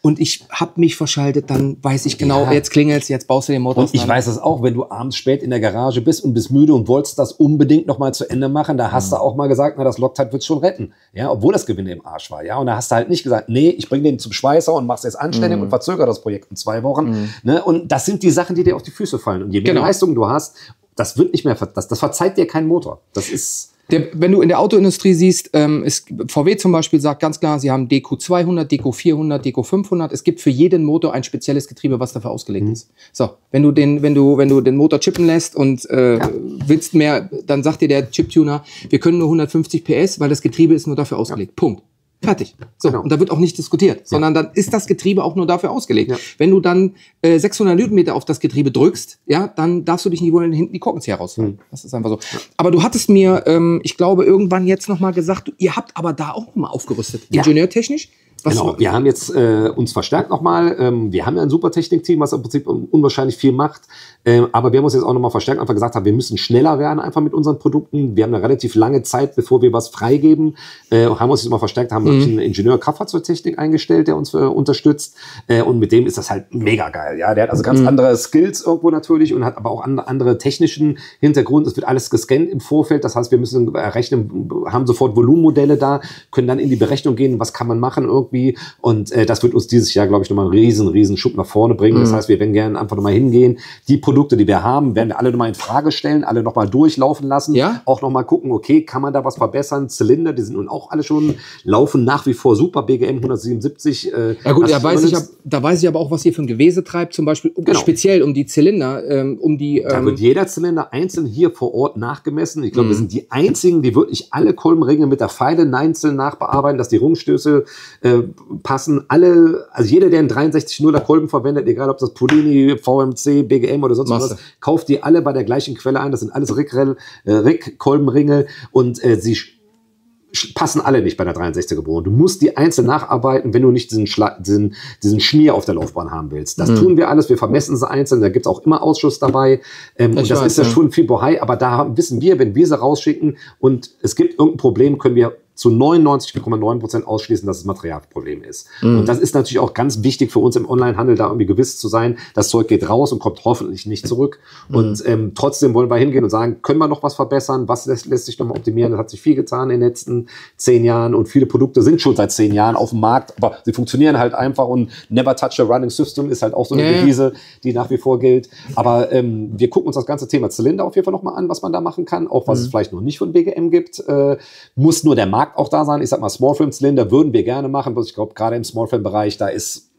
Und ich habe mich verschaltet, dann weiß ich genau, jetzt klingelt's, jetzt baust du den Motor. Und ich weiß das auch, wenn du abends spät in der Garage bist und bist müde und wolltest das unbedingt noch mal zu Ende machen, da hast du auch mal gesagt, na, das Loctite wird's schon retten. Ja, obwohl das Gewinde im Arsch war. Ja, und da hast du halt nicht gesagt, nee, ich bringe den zum Schweißer und mach's jetzt anständig und verzögere das Projekt um 2 Wochen. Ne? Und das sind die Sachen, die dir auf die Füße fallen. Und je mehr Leistung du hast, das wird nicht mehr, das verzeiht dir kein Motor. Das ist... Wenn du in der Autoindustrie siehst, VW zum Beispiel sagt ganz klar, sie haben DQ200, DQ400, DQ500. Es gibt für jeden Motor ein spezielles Getriebe, was dafür ausgelegt ist. So, wenn du den Motor chippen lässt und willst mehr, dann sagt dir der Chiptuner, wir können nur 150 PS, weil das Getriebe ist nur dafür ausgelegt. Punkt. Fertig. So, und da wird auch nicht diskutiert, sondern dann ist das Getriebe auch nur dafür ausgelegt. Ja. Wenn du dann 600 Newtonmeter auf das Getriebe drückst, ja, dann darfst du dich nicht wundern, hinten die Korkenzieher herausfallen. Das ist einfach so. Aber du hattest mir, ich glaube, irgendwann jetzt nochmal gesagt, ihr habt aber da auch mal aufgerüstet, ingenieurtechnisch. Genau, wir haben jetzt uns verstärkt nochmal. Wir haben ja ein super Technikteam, was im Prinzip unwahrscheinlich viel macht. Aber wir haben uns jetzt auch nochmal verstärkt, einfach gesagt haben, wir müssen schneller werden einfach mit unseren Produkten. Wir haben eine relativ lange Zeit, bevor wir was freigeben. Haben uns jetzt mal verstärkt, haben einen Ingenieur Kraftfahrzeugtechnik eingestellt, der uns unterstützt. Und mit dem ist das halt mega geil. Ja, der hat also ganz andere Skills irgendwo natürlich und hat aber auch andere technischen Hintergrund. Es wird alles gescannt im Vorfeld. Das heißt, wir müssen rechnen, haben sofort Volumenmodelle da, können dann in die Berechnung gehen, was kann man machen irgendwo. irgendwie. Und das wird uns dieses Jahr, glaube ich, nochmal einen riesen Schub nach vorne bringen. Mhm. Das heißt, wir werden gerne einfach nochmal hingehen. Die Produkte, die wir haben, werden wir alle nochmal in Frage stellen, alle nochmal durchlaufen lassen. Ja? Auch nochmal gucken, okay, kann man da was verbessern? Zylinder, die sind nun auch alle schon, laufen nach wie vor super. BGM 177. Ja gut, da weiß ich aber auch, was ihr für ein Gewese treibt, zum Beispiel speziell um die Zylinder. Da wird jeder Zylinder einzeln hier vor Ort nachgemessen. Ich glaube, wir sind die einzigen, die wirklich alle Kolbenringe mit der Feile einzeln nachbearbeiten, dass die Rumstöße passen. Alle, also jeder, der einen 63-0er Kolben verwendet, egal ob das Polini, VMC, BGM oder sonst was, kauft die alle bei der gleichen Quelle ein. Das sind alles Rick-Kolbenringe und sie passen alle nicht bei der 63er Bohrung. Du musst die einzeln nacharbeiten, wenn du nicht diesen Schmier auf der Laufbahn haben willst. Das tun wir alles, wir vermessen sie einzeln, da gibt es auch immer Ausschuss dabei. Und das ist ja schon viel Bohai, aber da wissen wir, wenn wir sie rausschicken und es gibt irgendein Problem, können wir zu 99,9% ausschließen, dass es Materialproblem ist. Und das ist natürlich auch ganz wichtig für uns im Onlinehandel, da irgendwie gewiss zu sein, das Zeug geht raus und kommt hoffentlich nicht zurück. Und trotzdem wollen wir hingehen und sagen, können wir noch was verbessern? Was lässt sich noch mal optimieren? Das hat sich viel getan in den letzten 10 Jahren und viele Produkte sind schon seit 10 Jahren auf dem Markt, aber sie funktionieren halt einfach und never touch a running system ist halt auch so eine Devise, die nach wie vor gilt. Aber wir gucken uns das ganze Thema Zylinder auf jeden Fall nochmal an, was man da machen kann, auch was es vielleicht noch nicht von BGM gibt. Muss nur der Markt auch da sein. Ich sag mal, Small-Frame-Zylinder würden wir gerne machen, bloß ich glaube, gerade im Small-Frame-Bereich, da ist,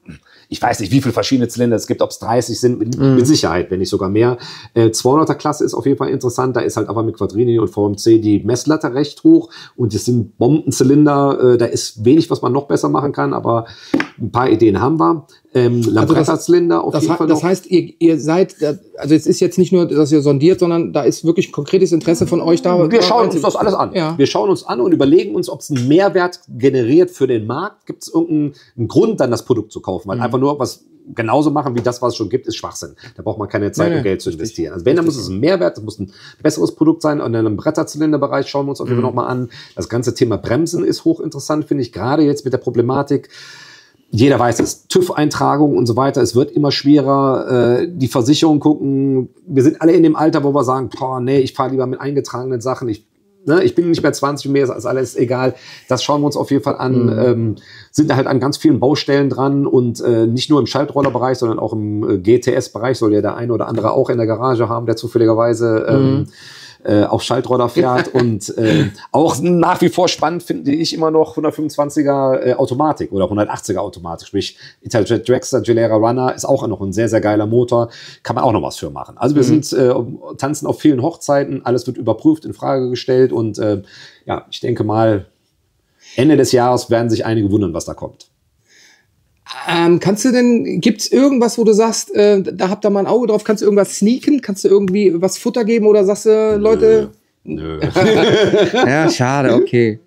ich weiß nicht, wie viele verschiedene Zylinder es gibt, ob es 30 sind, mit Sicherheit, wenn nicht sogar mehr. 200er-Klasse ist auf jeden Fall interessant, da ist halt aber mit Quadrini und VMC die Messlatte recht hoch und das sind Bombenzylinder, da ist wenig, was man noch besser machen kann, aber ein paar Ideen haben wir. Lambretta-Zylinder auf jeden Fall noch. Das heißt, ihr seid, also es ist jetzt nicht nur, dass ihr sondiert, sondern da ist wirklich konkretes Interesse von euch da. Wir schauen uns das alles an. Ja. Wir schauen uns an und überlegen uns, ob es einen Mehrwert generiert für den Markt. Gibt es irgendeinen Grund, dann das Produkt zu kaufen? Weil einfach nur was genauso machen wie das, was es schon gibt, ist Schwachsinn. Da braucht man keine Zeit und Geld zu investieren. Also wenn, dann muss es ein Mehrwert, das muss ein besseres Produkt sein. Und in einem Bretterzylinderbereich schauen wir uns auf jeden Fall nochmal an. Das ganze Thema Bremsen ist hochinteressant, finde ich, gerade jetzt mit der Problematik. Jeder weiß es, TÜV-Eintragung und so weiter, es wird immer schwerer, die Versicherung gucken, wir sind alle in dem Alter, wo wir sagen, boah, nee, ich fahre lieber mit eingetragenen Sachen, ich bin nicht mehr 20, mehr ist alles egal, das schauen wir uns auf jeden Fall an, sind halt an ganz vielen Baustellen dran und nicht nur im Schaltrollerbereich, sondern auch im GTS-Bereich soll ja der eine oder andere auch in der Garage haben, der zufälligerweise auf Schaltroller fährt und auch nach wie vor spannend finde ich immer noch 125er Automatik oder 180er Automatik, sprich Italjet Dragster, Gilera Runner ist auch noch ein sehr geiler Motor, kann man auch noch was für machen. Also wir sind tanzen auf vielen Hochzeiten, alles wird überprüft, in Frage gestellt und ja, ich denke mal Ende des Jahres werden sich einige wundern, was da kommt. Kannst du denn, gibt's irgendwas, wo du sagst, da habt ihr mal ein Auge drauf, kannst du irgendwas sneaken, kannst du irgendwie was Futter geben oder sagst du, Leute? Nö. Ja, schade, okay.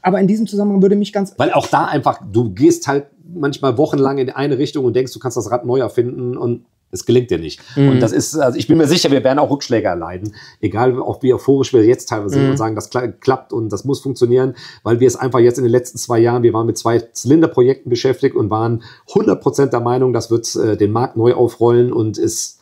Aber in diesem Zusammenhang würde mich ganz... Weil auch da einfach, du gehst halt manchmal wochenlang in eine Richtung und denkst, du kannst das Rad neu erfinden und es gelingt dir nicht. Und das ist, also ich bin mir sicher, wir werden auch Rückschläge erleiden. Egal, auch wie euphorisch wir jetzt teilweise sind und sagen, das klappt und das muss funktionieren, weil wir es einfach jetzt in den letzten 2 Jahren, wir waren mit 2 Zylinderprojekten beschäftigt und waren 100% der Meinung, das wird den Markt neu aufrollen und es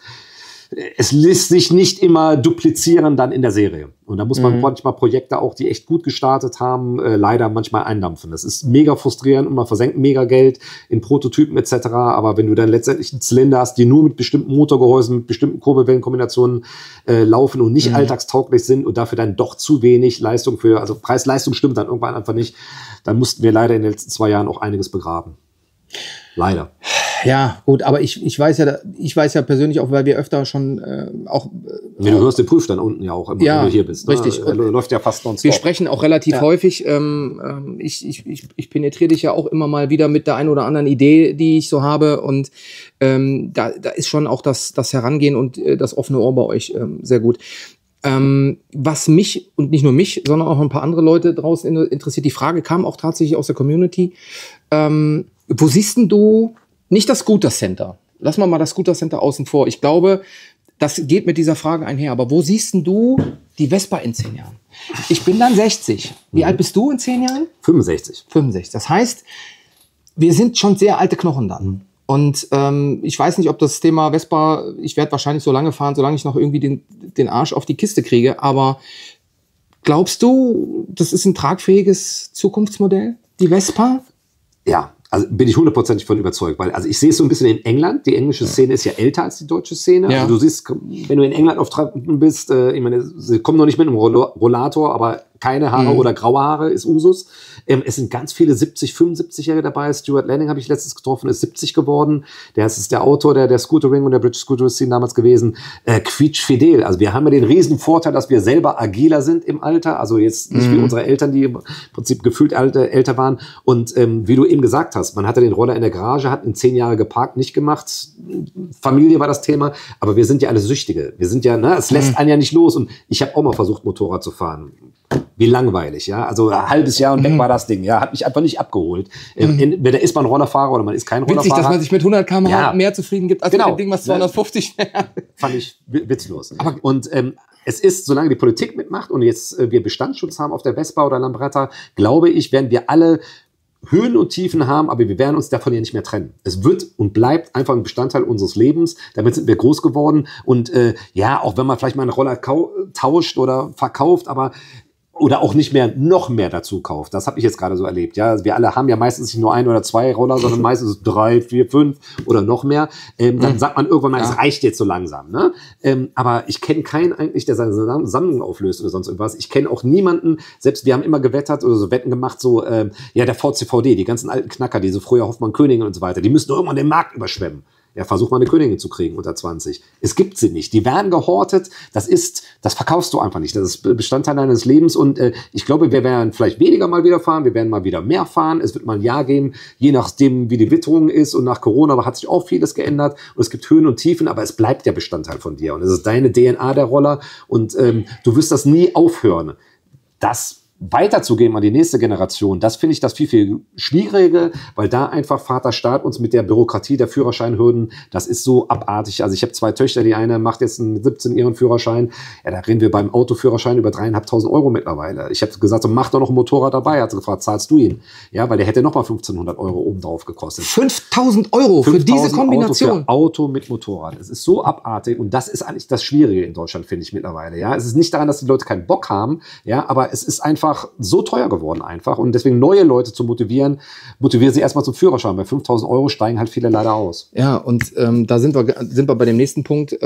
lässt sich nicht immer duplizieren dann in der Serie. Und da muss man manchmal Projekte auch, die echt gut gestartet haben, leider manchmal eindampfen. Das ist mega frustrierend und man versenkt mega Geld in Prototypen etc. Aber wenn du dann letztendlich einen Zylinder hast, die nur mit bestimmten Motorgehäusen, mit bestimmten Kurbelwellenkombinationen laufen und nicht alltagstauglich sind und dafür dann doch zu wenig Leistung für, also Preis-Leistung stimmt dann irgendwann einfach nicht, dann mussten wir leider in den letzten 2 Jahren auch einiges begraben. Leider. Ja, gut, aber ich weiß ja, persönlich auch, weil wir öfter schon auch... du hörst den Prüfstand unten ja auch immer, wenn du hier bist. Richtig. Ne? Läuft ja fast nonstop. Wir sprechen auch relativ häufig. Ich penetriere dich ja auch immer mal wieder mit der einen oder anderen Idee, die ich so habe. Und da ist schon auch das Herangehen und das offene Ohr bei euch sehr gut. Was mich, und nicht nur mich, sondern auch ein paar andere Leute draußen interessiert, die Frage kam auch tatsächlich aus der Community. Wo siehst denn du... Nicht das Scooter-Center. Lass mal das Scooter-Center außen vor. Ich glaube, das geht mit dieser Frage einher. Aber wo siehst denn du die Vespa in 10 Jahren? Ich bin dann 60. Wie alt bist du in 10 Jahren? 65. 65. Das heißt, wir sind schon sehr alte Knochen dann. Und ich weiß nicht, ob das Thema Vespa, ich werde wahrscheinlich so lange fahren, solange ich noch irgendwie den Arsch auf die Kiste kriege. Aber glaubst du, das ist ein tragfähiges Zukunftsmodell, die Vespa? Ja, also bin ich hundertprozentig von überzeugt, weil also ich sehe es so ein bisschen in England. Die englische Szene ist ja älter als die deutsche Szene. Ja. Also du siehst, wenn du in England auftreten bist, ich meine, sie kommen noch nicht mit einem Rollator, aber keine Haare oder graue Haare ist Usus. Es sind ganz viele 70, 75-Jährige dabei. Stuart Lanning habe ich letztens getroffen, ist 70 geworden. Der ist der Autor der Scootering und der British Scooter Scene damals gewesen. Quietschfidel. Also wir haben ja den riesen Vorteil, dass wir selber agiler sind im Alter. Also jetzt nicht wie unsere Eltern, die im Prinzip gefühlt älter waren. Und wie du eben gesagt hast, man hatte den Roller in der Garage, hat ihn 10 Jahre geparkt, nicht gemacht. Familie war das Thema. Aber wir sind ja alle Süchtige. Wir sind ja, ne, es lässt einen ja nicht los. Und ich habe auch mal versucht, Motorrad zu fahren. Wie langweilig, ja. Also ein halbes Jahr und weg war das Ding. Ja, hat mich einfach nicht abgeholt. Entweder ist man Rollerfahrer oder man ist kein Rollerfahrer. Witzig, dass man sich mit 100 km/h mehr zufrieden gibt, als mit dem Ding, was 250 wäre. Fand ich witzlos. Aber und es ist, solange die Politik mitmacht und jetzt wir Bestandsschutz haben auf der Vespa oder Lambretta, glaube ich, werden wir alle Höhen und Tiefen haben, aber wir werden uns davon ja nicht mehr trennen. Es wird und bleibt einfach ein Bestandteil unseres Lebens. Damit sind wir groß geworden. Und ja, auch wenn man vielleicht mal einen Roller tauscht oder verkauft, aber oder auch nicht mehr noch mehr dazu kauft. Das habe ich jetzt gerade so erlebt. Ja, also wir alle haben ja meistens nicht nur ein oder zwei Roller, sondern meistens 3, 4, 5 oder noch mehr. Dann sagt man irgendwann mal, es reicht jetzt so langsam. Ne? Aber ich kenne keinen eigentlich, der seine Sammlung auflöst oder sonst irgendwas. Ich kenne auch niemanden, selbst wir haben immer gewettert oder so Wetten gemacht, so ja, der VCVD, die ganzen alten Knacker, diese früher Hoffmann-Königin und so weiter, die müssen irgendwann den Markt überschwemmen. Ja, versuch mal eine Königin zu kriegen unter 20. Es gibt sie nicht. Die werden gehortet. Das verkaufst du einfach nicht. Das ist Bestandteil deines Lebens. Und ich glaube, wir werden vielleicht weniger mal wieder fahren. Wir werden mal wieder mehr fahren. Es wird mal ein Jahr geben, je nachdem, wie die Witterung ist. Und nach Corona hat sich auch vieles geändert. Und es gibt Höhen und Tiefen, aber es bleibt ja Bestandteil von dir. Und es ist deine DNA, der Roller. Und du wirst das nie aufhören. Das weiterzugeben an die nächste Generation, das finde ich das viel, viel schwieriger, weil da einfach Vater Staat uns mit der Bürokratie der Führerscheinhürden, das ist so abartig. Also ich habe 2 Töchter, die eine macht jetzt mit 17 ihren Führerschein. Ja, da reden wir beim Autoführerschein über 3.500 Euro mittlerweile. Ich habe gesagt, so, mach doch noch ein Motorrad dabei. Hat sie gefragt, zahlst du ihn? Ja, weil der hätte nochmal 1.500 Euro obendrauf gekostet. 5.000 Euro für diese Kombination? Euro für Auto mit Motorrad. Es ist so abartig und das ist eigentlich das Schwierige in Deutschland, finde ich mittlerweile. Ja, es ist nicht daran, dass die Leute keinen Bock haben, ja, aber es ist einfach so teuer geworden einfach und deswegen neue Leute zu motivieren, motiviere sie erstmal zum Führerschein. Bei 5.000 Euro steigen halt viele leider aus. Ja, und da sind wir bei dem nächsten Punkt.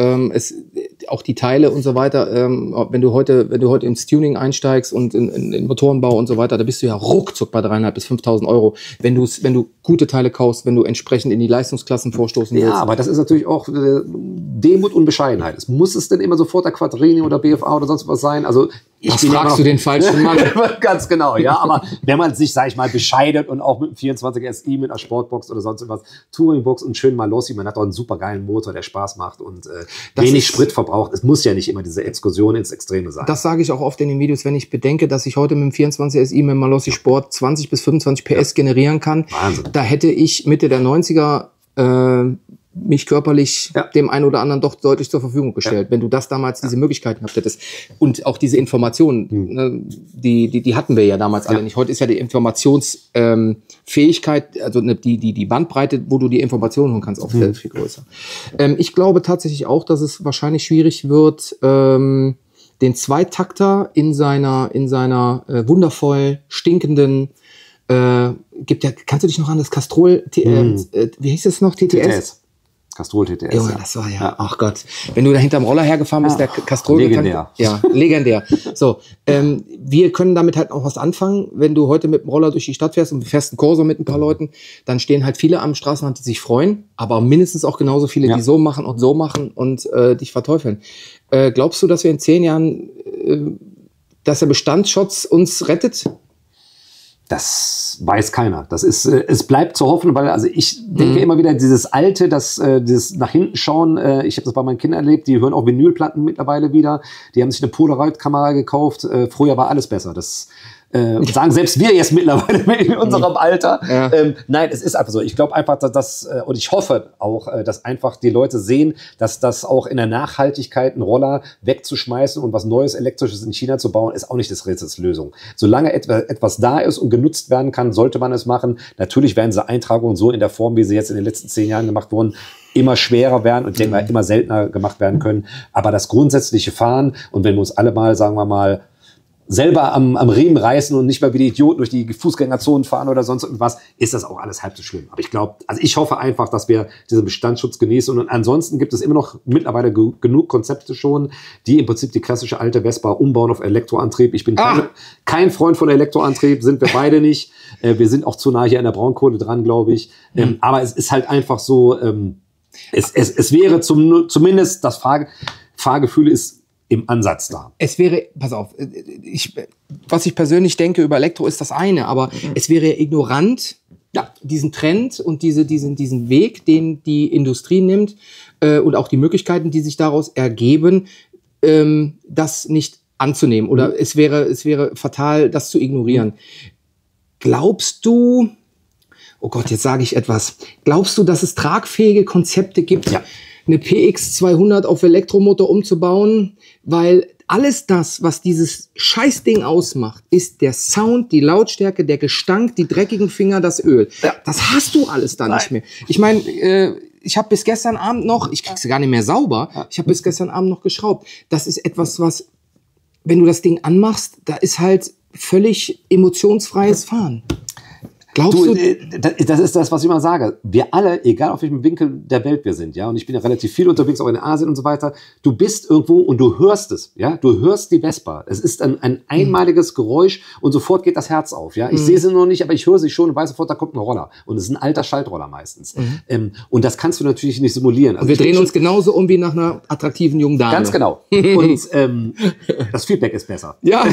Auch die Teile und so weiter. Wenn du heute ins Tuning einsteigst und in Motorenbau und so weiter, da bist du ja ruckzuck bei 3.500 bis 5.000 Euro. Wenn du gute Teile kaufst, wenn du entsprechend in die Leistungsklassen vorstoßen willst. Ja, aber das ist natürlich auch Demut und Bescheidenheit. Es muss es denn immer sofort der Quattrini oder BFA oder sonst was sein? Also was fragst du den falschen Mann? Ganz genau, ja. Aber wenn man sich, sag ich mal, bescheidet und auch mit einem 24 SI, mit einer Sportbox oder sonst was, Touringbox und schön mal Lossi, man hat doch einen super geilen Motor, der Spaß macht und wenig Sprit verbraucht. Es muss ja nicht immer diese Exkursion ins Extreme sein. Das sage ich auch oft in den Videos, wenn ich bedenke, dass ich heute mit dem 24 SI, mit dem Malossi Sport 20 bis 25 PS generieren kann. Wahnsinn. Da hätte ich Mitte der 90er mich körperlich dem einen oder anderen doch deutlich zur Verfügung gestellt, wenn du das damals diese Möglichkeiten gehabt hättest. Und auch diese Informationen, ne, die hatten wir ja damals alle nicht. Heute ist ja die Informationsfähigkeit, also die Bandbreite, wo du die Informationen holen kannst, auch viel größer. Ich glaube tatsächlich auch, dass es wahrscheinlich schwierig wird, den Zweitakter in seiner wundervoll stinkenden kannst du dich noch an das Castrol, wie hieß das noch, TTS? Castrol TTS. Junge, das war ach Gott. Wenn du da hinterm Roller hergefahren bist, der Castrol. Legendär. Ja, legendär. So, wir können damit halt auch was anfangen. Wenn du heute mit dem Roller durch die Stadt fährst und fährst einen Corso mit ein paar Leuten, dann stehen halt viele am Straßenrand, die sich freuen, aber mindestens auch genauso viele, die so machen und dich verteufeln. Glaubst du, dass wir in 10 Jahren, dass der Bestandsschutz uns rettet? Das weiß keiner. Das ist, es bleibt zu hoffen, weil also ich denke immer wieder, dieses Alte, dieses nach hinten schauen, ich habe das bei meinen Kindern erlebt, die hören auch Vinylplatten mittlerweile wieder, die haben sich eine Polaroid-Kamera gekauft, früher war alles besser. Das sagen selbst wir jetzt mittlerweile in unserem Alter. Ja. Nein, es ist einfach so. Ich glaube einfach, dass und ich hoffe auch, dass einfach die Leute sehen, dass das auch in der Nachhaltigkeit, einen Roller wegzuschmeißen und was Neues Elektrisches in China zu bauen, ist auch nicht das Rätsels Lösung. Solange etwas da ist und genutzt werden kann, sollte man es machen. Natürlich werden diese Eintragungen so in der Form, wie sie jetzt in den letzten 10 Jahren gemacht wurden, immer schwerer werden und immer seltener gemacht werden können. Aber das grundsätzliche Fahren, und wenn wir uns alle mal, sagen wir mal, selber am Riemen reißen und nicht mal wie die Idioten durch die Fußgängerzonen fahren oder sonst irgendwas, ist das auch alles halb so schlimm. Aber ich glaube, also ich hoffe einfach, dass wir diesen Bestandsschutz genießen. Und ansonsten gibt es immer noch mittlerweile genug Konzepte schon, die im Prinzip die klassische alte Vespa umbauen auf Elektroantrieb. Ich bin kein Freund von Elektroantrieb, sind wir beide nicht. Wir sind auch zu nah hier an der Braunkohle dran, glaube ich. Aber es ist halt einfach so, es wäre zumindest das Fahrgefühl ist im Ansatz da. Es wäre, pass auf, was ich persönlich denke über Elektro ist das eine, aber es wäre ignorant, ja, diesen Trend und diesen Weg, den die Industrie nimmt und auch die Möglichkeiten, die sich daraus ergeben, das nicht anzunehmen. Oder es wäre fatal, das zu ignorieren. Glaubst du, oh Gott, jetzt sage ich etwas, glaubst du, dass es tragfähige Konzepte gibt, ja, eine PX 200 auf Elektromotor umzubauen, weil alles das, was dieses Scheißding ausmacht, ist der Sound, die Lautstärke, der Gestank, die dreckigen Finger, das Öl. Ja. Das hast du alles da nicht mehr. Ich meine, ich habe bis gestern Abend noch, ich krieg's gar nicht mehr sauber, ich habe bis gestern Abend noch geschraubt. Das ist etwas, was, wenn du das Ding anmachst, da ist halt völlig emotionsfreies Fahren. Glaubst du, das ist das, was ich immer sage. Wir alle, egal auf welchem Winkel der Welt wir sind, ja, und ich bin ja relativ viel unterwegs, auch in Asien und so weiter, du bist irgendwo und du hörst es, ja, du hörst die Vespa. Es ist ein einmaliges Geräusch und sofort geht das Herz auf, ja. Ich sehe sie noch nicht, aber ich höre sie schon und weiß sofort, da kommt ein Roller. Und es ist ein alter Schaltroller meistens. Und das kannst du natürlich nicht simulieren. Also wir drehen uns genauso um wie nach einer attraktiven jungen Dame. Ganz genau. Und das Feedback ist besser. Ja.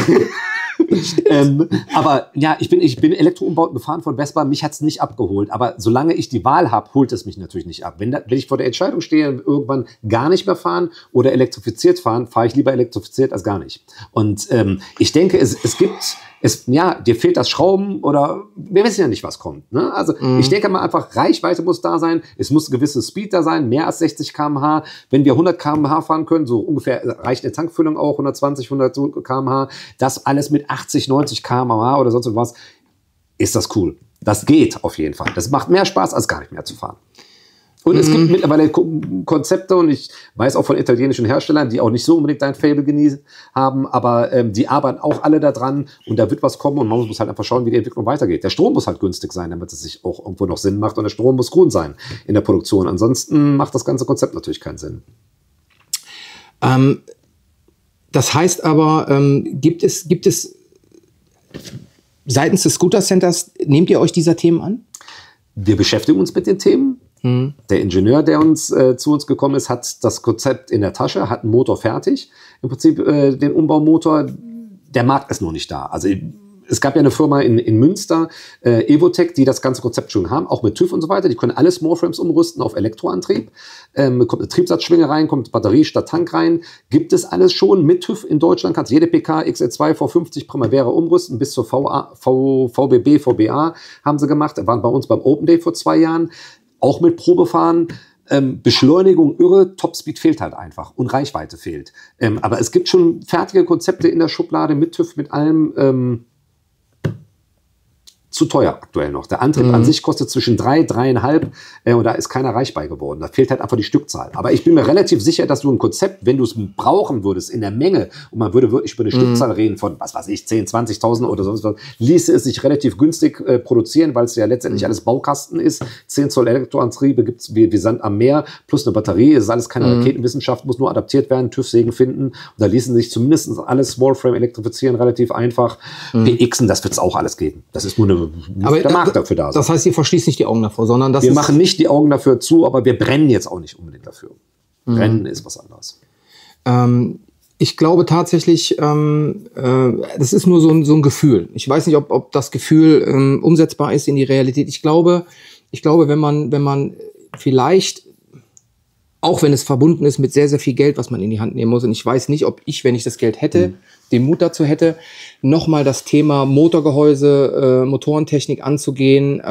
Aber ja, ich bin Elektroumbauten gefahren von Vespa, mich hat es nicht abgeholt. Aber solange ich die Wahl habe, holt es mich natürlich nicht ab. Wenn ich vor der Entscheidung stehe, irgendwann gar nicht mehr fahren oder elektrifiziert fahren, fahre ich lieber elektrifiziert als gar nicht. Und ich denke, ja, dir fehlt das Schrauben oder wir wissen ja nicht, was kommt. Ne? Also ich denke mal einfach, Reichweite muss da sein, es muss ein gewisses Speed da sein, mehr als 60 km/h. Wenn wir 100 km/h fahren können, so ungefähr reicht eine Tankfüllung auch, 120, 100 km/h, das alles mit 80, 90 km/h oder sonst was, ist das cool. Das geht auf jeden Fall. Das macht mehr Spaß, als gar nicht mehr zu fahren. Und es gibt mittlerweile Konzepte und ich weiß auch von italienischen Herstellern, die auch nicht so unbedingt ein Faible genießen haben, aber die arbeiten auch alle da dran und da wird was kommen und man muss halt einfach schauen, wie die Entwicklung weitergeht. Der Strom muss halt günstig sein, damit es sich auch irgendwo noch Sinn macht und der Strom muss grün sein in der Produktion. Ansonsten macht das ganze Konzept natürlich keinen Sinn. Das heißt aber, gibt es seitens des Scooter Centers, nehmt ihr euch dieser Themen an? Wir beschäftigen uns mit den Themen. Der Ingenieur, der zu uns gekommen ist, hat das Konzept in der Tasche, hat einen Motor fertig, im Prinzip den Umbaumotor, der Markt ist noch nicht da. Also es gab ja eine Firma in Münster, Evotech, die das ganze Konzept schon haben, auch mit TÜV und so weiter. Die können alle Smallframes umrüsten auf Elektroantrieb. Kommt eine Triebsatzschwinge rein, kommt Batterie statt Tank rein. Gibt es alles schon mit TÜV in Deutschland? Kannst jede PK XL2 V50 Primavera umrüsten bis zur VBB, VBA haben sie gemacht. Waren bei uns beim Open Day vor 2 Jahren. Auch mit Probefahren, Beschleunigung irre, Topspeed fehlt halt einfach und Reichweite fehlt. Aber es gibt schon fertige Konzepte in der Schublade mit TÜV, mit allem. Zu teuer aktuell noch. Der Antrieb an sich kostet zwischen 3, 3,5 und da ist keiner reich bei geworden. Da fehlt halt einfach die Stückzahl. Aber ich bin mir relativ sicher, dass du ein Konzept, wenn du es brauchen würdest in der Menge und man würde wirklich über eine Stückzahl reden von, was weiß ich, 10.000, 20.000 oder sonst was, ließe es sich relativ günstig produzieren, weil es ja letztendlich alles Baukasten ist. 10 Zoll Elektroantriebe gibt es wie Sand am Meer plus eine Batterie. Es ist alles keine Raketenwissenschaft, muss nur adaptiert werden, TÜV-Segen finden und da ließen sich zumindest alles Smallframe elektrifizieren, relativ einfach. PXen, das wird es auch alles geben. Das ist nur eine Aber der Markt dafür da sein. Das heißt, ihr verschließt nicht die Augen davor, sondern das wir machen nicht die Augen dafür zu, aber wir brennen jetzt auch nicht unbedingt dafür. Brennen ist was anderes. Ich glaube tatsächlich, das ist nur so ein Gefühl. Ich weiß nicht, ob das Gefühl umsetzbar ist in die Realität. Ich glaube, wenn man vielleicht, auch wenn es verbunden ist mit sehr, sehr viel Geld, was man in die Hand nehmen muss, und ich weiß nicht, ob ich, wenn ich das Geld hätte, den Mut dazu hätte, nochmal das Thema Motorgehäuse, Motorentechnik anzugehen,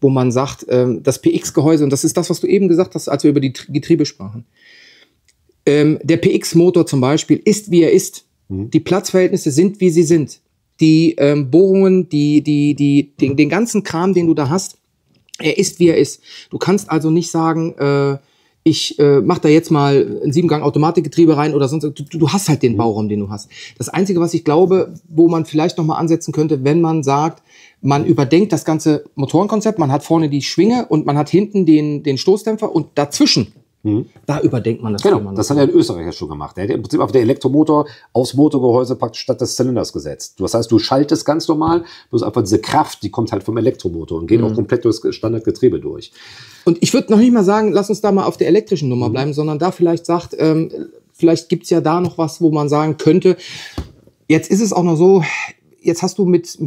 wo man sagt, das PX-Gehäuse, und das ist das, was du eben gesagt hast, als wir über die Getriebe sprachen. Der PX-Motor zum Beispiel ist, wie er ist. Die Platzverhältnisse sind, wie sie sind. Die Bohrungen, den ganzen Kram, den du da hast, er ist, wie er ist. Du kannst also nicht sagen, ich mache da jetzt mal ein 7-Gang-Automatikgetriebe rein oder sonst, du hast halt den Bauraum, den du hast. Das Einzige, was ich glaube, wo man vielleicht nochmal ansetzen könnte, wenn man sagt, man überdenkt das ganze Motorenkonzept, man hat vorne die Schwinge und man hat hinten den Stoßdämpfer und dazwischen, da überdenkt man das. Genau, das hat ja ein Österreicher schon gemacht. Der hat im Prinzip auf den Elektromotor aufs Motorgehäuse praktisch statt des Zylinders gesetzt. Das heißt, du schaltest ganz normal, bloß einfach diese Kraft, die kommt halt vom Elektromotor und geht auch komplett durchs Standardgetriebe durch. Und ich würde noch nicht mal sagen, lass uns da mal auf der elektrischen Nummer bleiben, sondern da vielleicht sagt, vielleicht gibt es ja da noch was, wo man sagen könnte, jetzt ist es auch noch so, jetzt hast du mit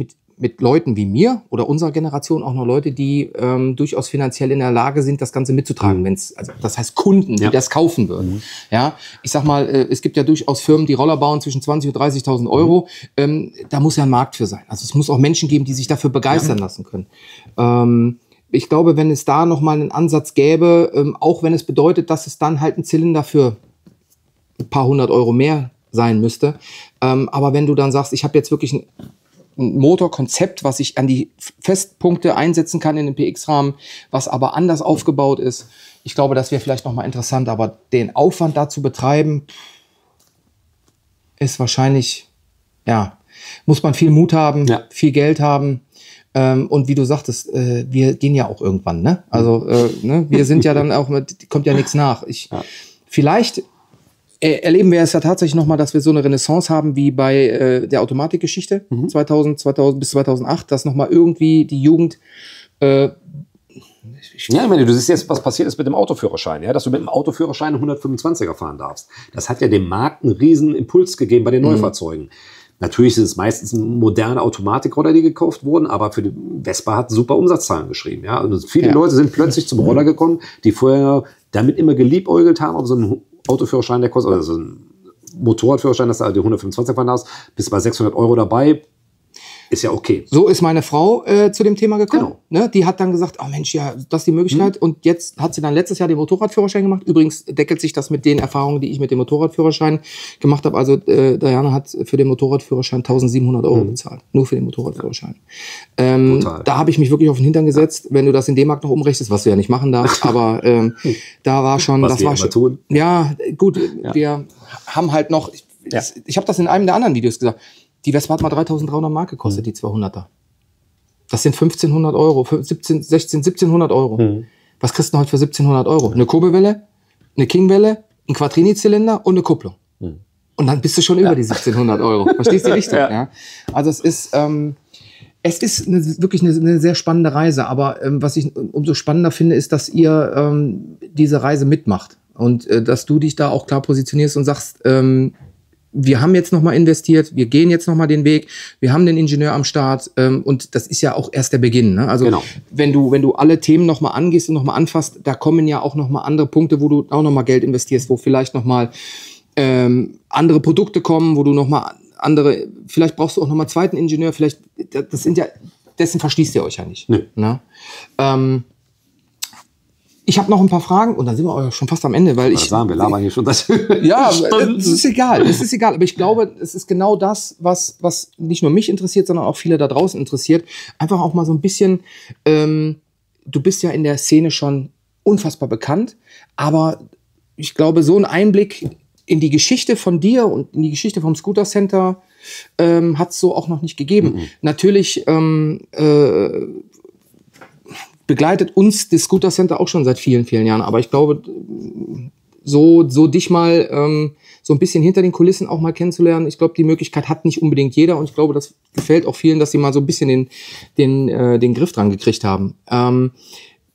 Leuten wie mir oder unserer Generation auch noch Leute, die durchaus finanziell in der Lage sind, das Ganze mitzutragen, wenn's, also das heißt Kunden, die das kaufen würden. Ja, ich sag mal, es gibt ja durchaus Firmen, die Roller bauen zwischen 20.000 und 30.000 Euro. Da muss ja ein Markt für sein. Also es muss auch Menschen geben, die sich dafür begeistern lassen können. Ich glaube, wenn es da nochmal einen Ansatz gäbe, auch wenn es bedeutet, dass es dann halt ein Zylinder für ein paar hundert Euro mehr sein müsste. Aber wenn du dann sagst, ich habe jetzt wirklich ein Motorkonzept, was ich an die Festpunkte einsetzen kann in den PX-Rahmen, was aber anders aufgebaut ist. Ich glaube, das wäre vielleicht nochmal interessant, aber den Aufwand dazu betreiben, ist wahrscheinlich, ja, muss man viel Mut haben, viel Geld haben. Und wie du sagtest, wir gehen ja auch irgendwann, ne? Also, ne? Wir sind ja dann auch mit, kommt ja nichts nach. Vielleicht erleben wir es ja tatsächlich nochmal, dass wir so eine Renaissance haben wie bei der Automatikgeschichte 2000 bis 2008, dass nochmal irgendwie die Jugend... ich meine, du siehst jetzt, was passiert ist mit dem Autoführerschein, ja? Dass du mit dem Autoführerschein 125er fahren darfst. Das hat ja dem Markt einen riesen Impuls gegeben bei den Neufahrzeugen. Natürlich sind es meistens moderne Automatikroller, die gekauft wurden, aber für die Vespa hat super Umsatzzahlen geschrieben. Ja? Und viele Leute sind plötzlich zum Roller gekommen, die vorher damit immer geliebäugelt haben, ob so ein Autoführerschein, der kostet, oder so ein Motorradführerschein, dass du die 125 fahren darfst, bist bei 600 Euro dabei, ist ja okay. So ist meine Frau zu dem Thema gekommen. Genau. Ne? Die hat dann gesagt, oh Mensch, ja, das ist die Möglichkeit. Und jetzt hat sie dann letztes Jahr den Motorradführerschein gemacht. Übrigens deckelt sich das mit den Erfahrungen, die ich mit dem Motorradführerschein gemacht habe. Also Diana hat für den Motorradführerschein 1.700 Euro bezahlt. Nur für den Motorradführerschein. Da habe ich mich wirklich auf den Hintern gesetzt. Wenn du das in D-Mark noch umrechnest, was du ja nicht machen darfst, aber da war schon... Was das wir war schon, tun. Ja, gut, wir haben halt noch... Ich habe das in einem der anderen Videos gesagt. Die Vespa hat mal 3.300 Mark gekostet, die 200er. Das sind 1.500 Euro, 1.700 Euro. Was kriegst du heute für 1.700 Euro? Eine Kurbelwelle, eine Kingwelle, ein Quattrini-Zylinder und eine Kupplung. Und dann bist du schon über die 1.700 Euro. Verstehst du die Richtung? Ja. Also es ist wirklich eine sehr spannende Reise. Aber was ich umso spannender finde, ist, dass ihr diese Reise mitmacht. Und dass du dich da auch klar positionierst und sagst, wir haben jetzt nochmal investiert, wir gehen jetzt nochmal den Weg, wir haben den Ingenieur am Start und das ist ja auch erst der Beginn. Ne? Also wenn du alle Themen nochmal angehst und nochmal anfasst, da kommen ja auch nochmal andere Punkte, wo du auch nochmal Geld investierst, wo vielleicht nochmal andere Produkte kommen, wo du nochmal andere, vielleicht brauchst du auch nochmal einen zweiten Ingenieur, vielleicht, das sind ja, dessen verschließt ihr euch ja nicht. Nee. Ne? Ich habe noch ein paar Fragen und dann sind wir auch schon fast am Ende, weil ich... Wir labern hier schon das. Ja, es ist egal, aber ich glaube, es ist genau das, was nicht nur mich interessiert, sondern auch viele da draußen interessiert. Einfach auch mal so ein bisschen, du bist ja in der Szene schon unfassbar bekannt, aber ich glaube, so ein Einblick in die Geschichte von dir und in die Geschichte vom Scooter Center hat es so auch noch nicht gegeben. Natürlich... begleitet uns das Scooter Center auch schon seit vielen, vielen Jahren. Aber ich glaube, so dich mal so ein bisschen hinter den Kulissen auch mal kennenzulernen, ich glaube, die Möglichkeit hat nicht unbedingt jeder. Und ich glaube, das gefällt auch vielen, dass sie mal so ein bisschen den Griff dran gekriegt haben.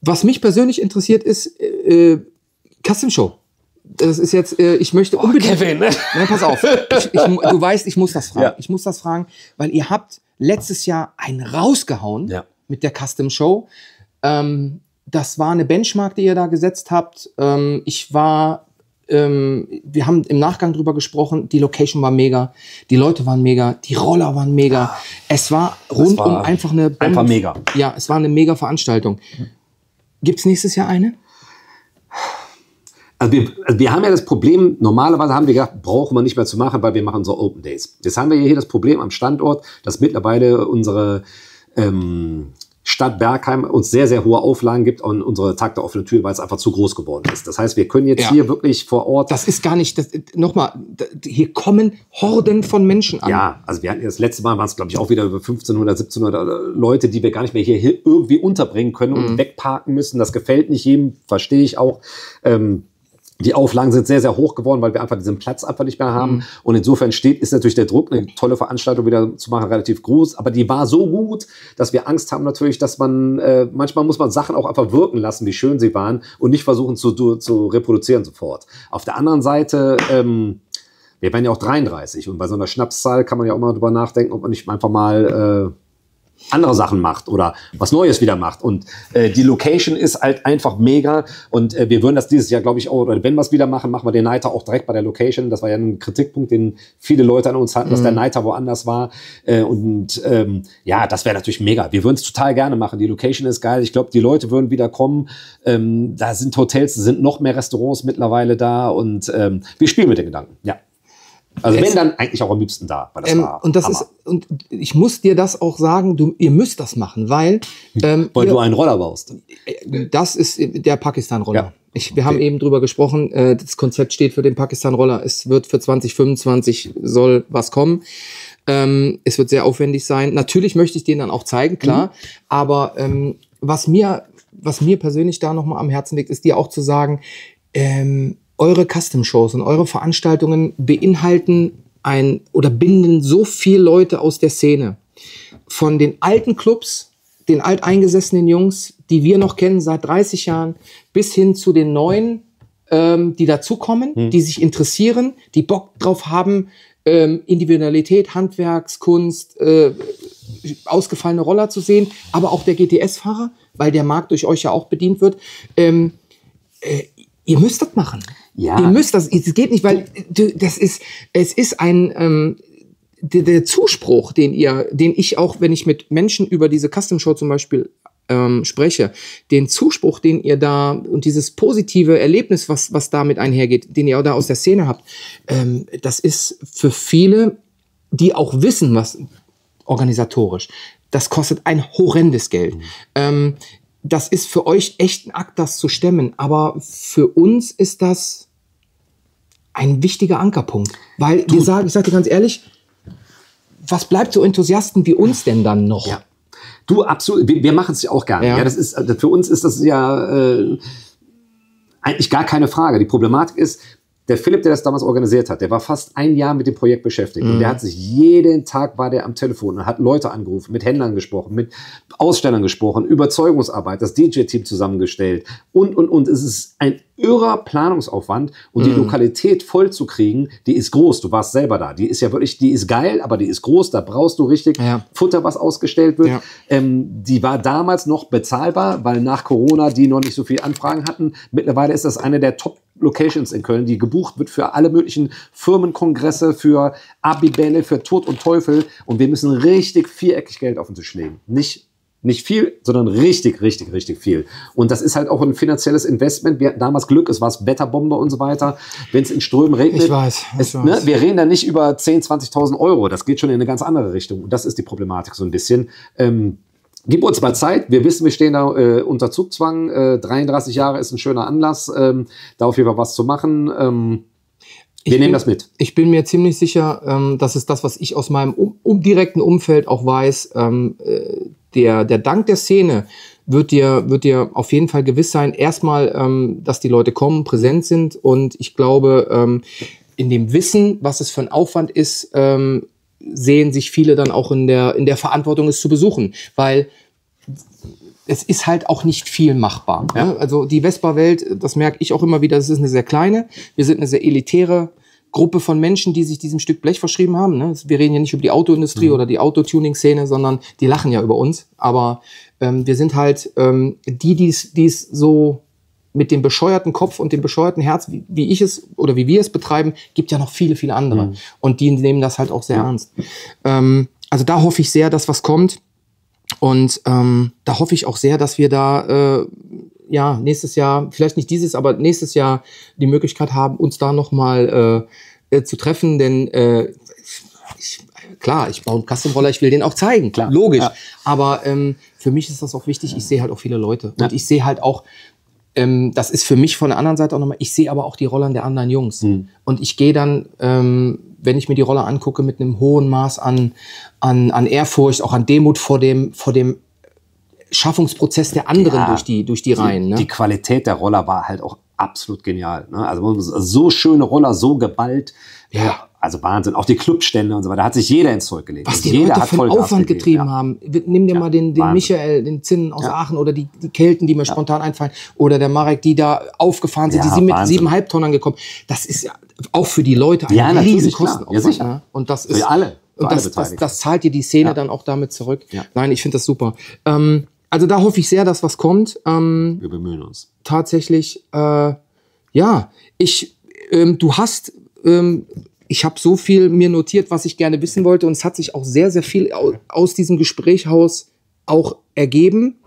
Was mich persönlich interessiert, ist Custom Show. Das ist jetzt, ich möchte unbedingt... Kevin, ne? Nein, pass auf. Du weißt, ich muss das fragen. Ja. Ich muss das fragen, weil ihr habt letztes Jahr einen rausgehauen mit der Custom Show. Das war eine Benchmark, die ihr da gesetzt habt. Wir haben im Nachgang drüber gesprochen, die Location war mega, die Leute waren mega, die Roller waren mega. Es war rundum einfach eine mega. Ja, es war eine mega Veranstaltung. Gibt es nächstes Jahr eine? Also wir haben ja das Problem, normalerweise haben wir gedacht, brauchen wir nicht mehr zu machen, weil wir machen so Open Days. Jetzt haben wir hier das Problem am Standort, dass mittlerweile unsere Stadt Bergheim uns sehr, sehr hohe Auflagen gibt an unsere Tag der offenen Tür, weil es einfach zu groß geworden ist. Das heißt, wir können jetzt hier wirklich vor Ort... Das ist gar nicht... Nochmal, hier kommen Horden von Menschen an. Ja, also wir hatten das letzte Mal, waren es glaube ich auch wieder über 1500, 1700 Leute, die wir gar nicht mehr hier irgendwie unterbringen können und wegparken müssen. Das gefällt nicht jedem, verstehe ich auch. Die Auflagen sind sehr, sehr hoch geworden, weil wir einfach diesen Platz einfach nicht mehr haben. Und insofern ist natürlich der Druck, eine tolle Veranstaltung wieder zu machen, relativ groß. Aber die war so gut, dass wir Angst haben natürlich, dass man, manchmal muss man Sachen auch einfach wirken lassen, wie schön sie waren und nicht versuchen zu reproduzieren sofort. Auf der anderen Seite, wir werden ja auch 33 und bei so einer Schnapszahl kann man ja auch mal drüber nachdenken, ob man nicht einfach mal... andere Sachen macht oder was Neues wieder macht. Und die Location ist halt einfach mega. Und wir würden das dieses Jahr, glaube ich, auch, oder wenn wir es wieder machen, machen wir den Nighter auch direkt bei der Location. Das war ja ein Kritikpunkt, den viele Leute an uns hatten, dass der Nighter woanders war. Ja, das wäre natürlich mega. Wir würden es total gerne machen. Die Location ist geil. Ich glaube, die Leute würden wieder kommen. Da sind Hotels, sind noch mehr Restaurants mittlerweile da. Und wir spielen mit den Gedanken, ja. Also wenn, dann eigentlich auch am liebsten da, weil das war und das Hammer. Und ich muss dir das auch sagen, ihr müsst das machen, weil... weil du einen Roller baust. Das ist der Pakistan-Roller. Ja. Wir haben eben drüber gesprochen, das Konzept steht für den Pakistan-Roller. Es wird für 2025 soll was kommen. Es wird sehr aufwendig sein. Natürlich möchte ich den dann auch zeigen, klar. Aber was mir persönlich da nochmal am Herzen liegt, ist dir auch zu sagen... eure Custom-Shows und eure Veranstaltungen beinhalten oder binden so viele Leute aus der Szene. Von den alten Clubs, den alteingesessenen Jungs, die wir noch kennen seit 30 Jahren, bis hin zu den neuen, die dazukommen, die sich interessieren, die Bock drauf haben, Individualität, Handwerkskunst, ausgefallene Roller zu sehen, aber auch der GTS-Fahrer, weil der Markt durch euch ja auch bedient wird. Ihr müsst das machen. Ja. Ihr müsst das. Es geht nicht, weil es ist ein der Zuspruch, den ich auch, wenn ich mit Menschen über diese Custom Show zum Beispiel spreche, den Zuspruch, den ihr da und dieses positive Erlebnis, was damit einhergeht, den ihr auch da aus der Szene habt, das ist für viele, die auch wissen, was organisatorisch, das kostet ein horrendes Geld. Das ist für euch echt ein Akt, das zu stemmen. Aber für uns ist das ein wichtiger Ankerpunkt. Weil wir sagen, ich sage dir ganz ehrlich, was bleibt so Enthusiasten wie uns denn dann noch? Ja. Du, absolut. Wir machen es ja auch gar nicht. Ja. Ja, das ist, für uns ist das ja eigentlich gar keine Frage. Die Problematik ist, der Philipp, der das damals organisiert hat, der war fast ein Jahr mit dem Projekt beschäftigt. Und der hat sich jeden Tag am Telefon und hat Leute angerufen, mit Händlern gesprochen, mit Ausstellern gesprochen, Überzeugungsarbeit, das DJ-Team zusammengestellt und. Es ist ein irrer Planungsaufwand und die Lokalität voll zu kriegen, die ist groß. Du warst selber da. Die ist ja wirklich, die ist geil, aber die ist groß. Da brauchst du richtig Futter, was ausgestellt wird. Ja. Die war damals noch bezahlbar, weil nach Corona die noch nicht so viel Anfragen hatten. Mittlerweile ist das eine der Top Locations in Köln, die gebucht wird für alle möglichen Firmenkongresse, für Abibälle, für Tod und Teufel. Und wir müssen richtig viereckig Geld auf den Tisch legen. Nicht viel, sondern richtig, richtig, richtig viel. Und das ist halt auch ein finanzielles Investment. Wir hatten damals Glück, es war das Wetterbombe und so weiter. Wenn es in Strömen regnet. Ich weiß. Ne, wir reden da nicht über 10.000, 20.000 Euro. Das geht schon in eine ganz andere Richtung. Und das ist die Problematik so ein bisschen. Gib uns mal Zeit. Wir wissen, wir stehen da unter Zugzwang. 33 Jahre ist ein schöner Anlass, da auf jeden Fall was zu machen. Wir nehmen das mit. Ich bin mir ziemlich sicher, das ist das, was ich aus meinem direkten Umfeld auch weiß. Der Dank der Szene wird dir auf jeden Fall gewiss sein. Erstmal, dass die Leute kommen, präsent sind. Und ich glaube, in dem Wissen, was es für ein Aufwand ist, sehen sich viele dann auch in der Verantwortung, es zu besuchen, weil es ist halt auch nicht viel machbar. Ja. Ne? Also die Vespa-Welt, das merke ich auch immer wieder, das ist eine sehr kleine, wir sind eine sehr elitäre Gruppe von Menschen, die sich diesem Stück Blech verschrieben haben. Ne? Wir reden ja nicht über die Autoindustrie oder die Autotuning-Szene, sondern die lachen ja über uns, aber wir sind halt die es so mit dem bescheuerten Kopf und dem bescheuerten Herz, wie ich es oder wie wir es betreiben, gibt ja noch viele, viele andere. Und die nehmen das halt auch sehr ernst. Also da hoffe ich sehr, dass was kommt. Und da hoffe ich auch sehr, dass wir da nächstes Jahr, vielleicht nicht dieses, aber nächstes Jahr die Möglichkeit haben, uns da nochmal zu treffen. Denn klar, ich baue einen Custom-Roller, ich will den auch zeigen, klar, logisch. Ja. Aber für mich ist das auch wichtig, ich sehe halt auch viele Leute. Ja. Und ich sehe halt auch, das ist für mich von der anderen Seite auch nochmal, ich sehe aber auch die Rollern der anderen Jungs. Mhm. Und ich gehe dann, wenn ich mir die Roller angucke, mit einem hohen Maß an Ehrfurcht, auch an Demut vor dem Schaffungsprozess der anderen, ja, durch die Reihen. Ne? Die Qualität der Roller war halt auch absolut genial. Ne? Also so schöne Roller, so geballt. Ja. Also Wahnsinn. Auch die Clubstände und so weiter. Da hat sich jeder ins Zeug gelegt. Was die jeder Leute hat für einen Aufwand getrieben, ja, haben. Nimm dir mal den Michael, den Zinnen aus, ja, Aachen, oder die Kelten, die mir, ja, spontan einfallen. Oder der Marek, die da aufgefahren sind, ja, die sind mit 7,5 Tonnen gekommen. Das ist ja auch für die Leute ein, ja, riesen Kostenaufwand. Ja, sicher. Ne? Und das ist für alle. Für und alle das zahlt dir die Szene, ja, dann auch damit zurück. Ja. Nein, ich finde das super. Also da hoffe ich sehr, dass was kommt. Wir bemühen uns. Tatsächlich, ja, du hast... Ich habe so viel mir notiert, was ich gerne wissen wollte, und es hat sich auch sehr, sehr viel aus diesem Gesprächshaus auch ergeben,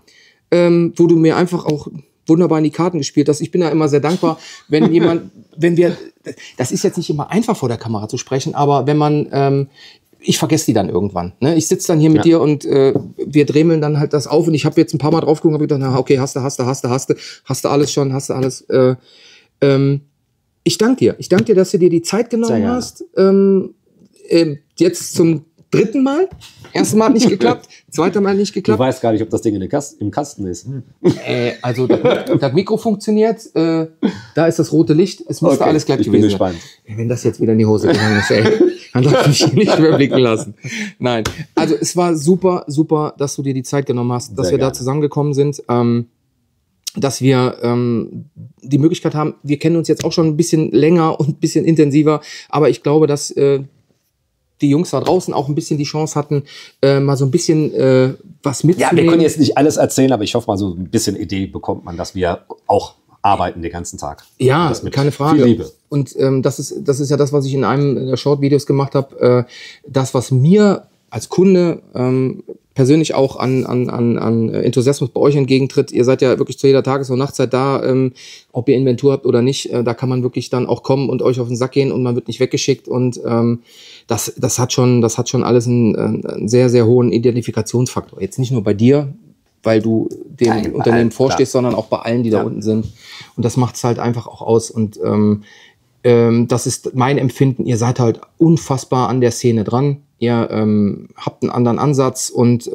wo du mir einfach auch wunderbar in die Karten gespielt hast. Ich bin ja immer sehr dankbar, wenn jemand, das ist jetzt nicht immer einfach vor der Kamera zu sprechen, aber wenn man, ich vergesse die dann irgendwann. Ne? Ich sitze dann hier mit, ja, dir und wir dremeln dann halt das auf, und ich habe jetzt ein paar Mal drauf geguckt und habe gedacht, na, okay, hast du alles schon, hast du alles, ich danke dir. Ich danke dir, dass du dir die Zeit genommen hast. Jetzt zum 3. Mal. Erstes Mal hat nicht geklappt, 2. Mal nicht geklappt. Du weißt gar nicht, ob das Ding im Kasten ist. Also das Mikro funktioniert, da ist das rote Licht. Es musste alles glatt gewesen sein. Wenn das jetzt wieder in die Hose gegangen ist, ey, dann darf ich mich nicht überblicken lassen. Nein, also es war super, super, dass du dir die Zeit genommen hast, dass wir da zusammengekommen sind. Dass wir die Möglichkeit haben, wir kennen uns jetzt auch schon ein bisschen länger und ein bisschen intensiver, aber ich glaube, dass die Jungs da draußen auch ein bisschen die Chance hatten, mal so ein bisschen was mitzunehmen. Ja, wir können jetzt nicht alles erzählen, aber ich hoffe mal, so ein bisschen Idee bekommt man, dass wir auch arbeiten den ganzen Tag. Ja, das mit keine Frage. Viel Liebe. Und das ist ja das, was ich in einem der Short-Videos gemacht habe, das, was mir als Kunde persönlich auch an Enthusiasmus bei euch entgegentritt. Ihr seid ja wirklich zu jeder Tages- und Nachtzeit da, ob ihr Inventur habt oder nicht, da kann man wirklich dann auch kommen und euch auf den Sack gehen und man wird nicht weggeschickt, und das hat schon alles einen sehr, sehr hohen Identifikationsfaktor. Jetzt nicht nur bei dir, weil du dem Unternehmen vorstehst, sondern auch bei allen, die da unten sind. Und das macht es halt einfach auch aus, und das ist mein Empfinden. Ihr seid halt unfassbar an der Szene dran. Ihr habt einen anderen Ansatz, und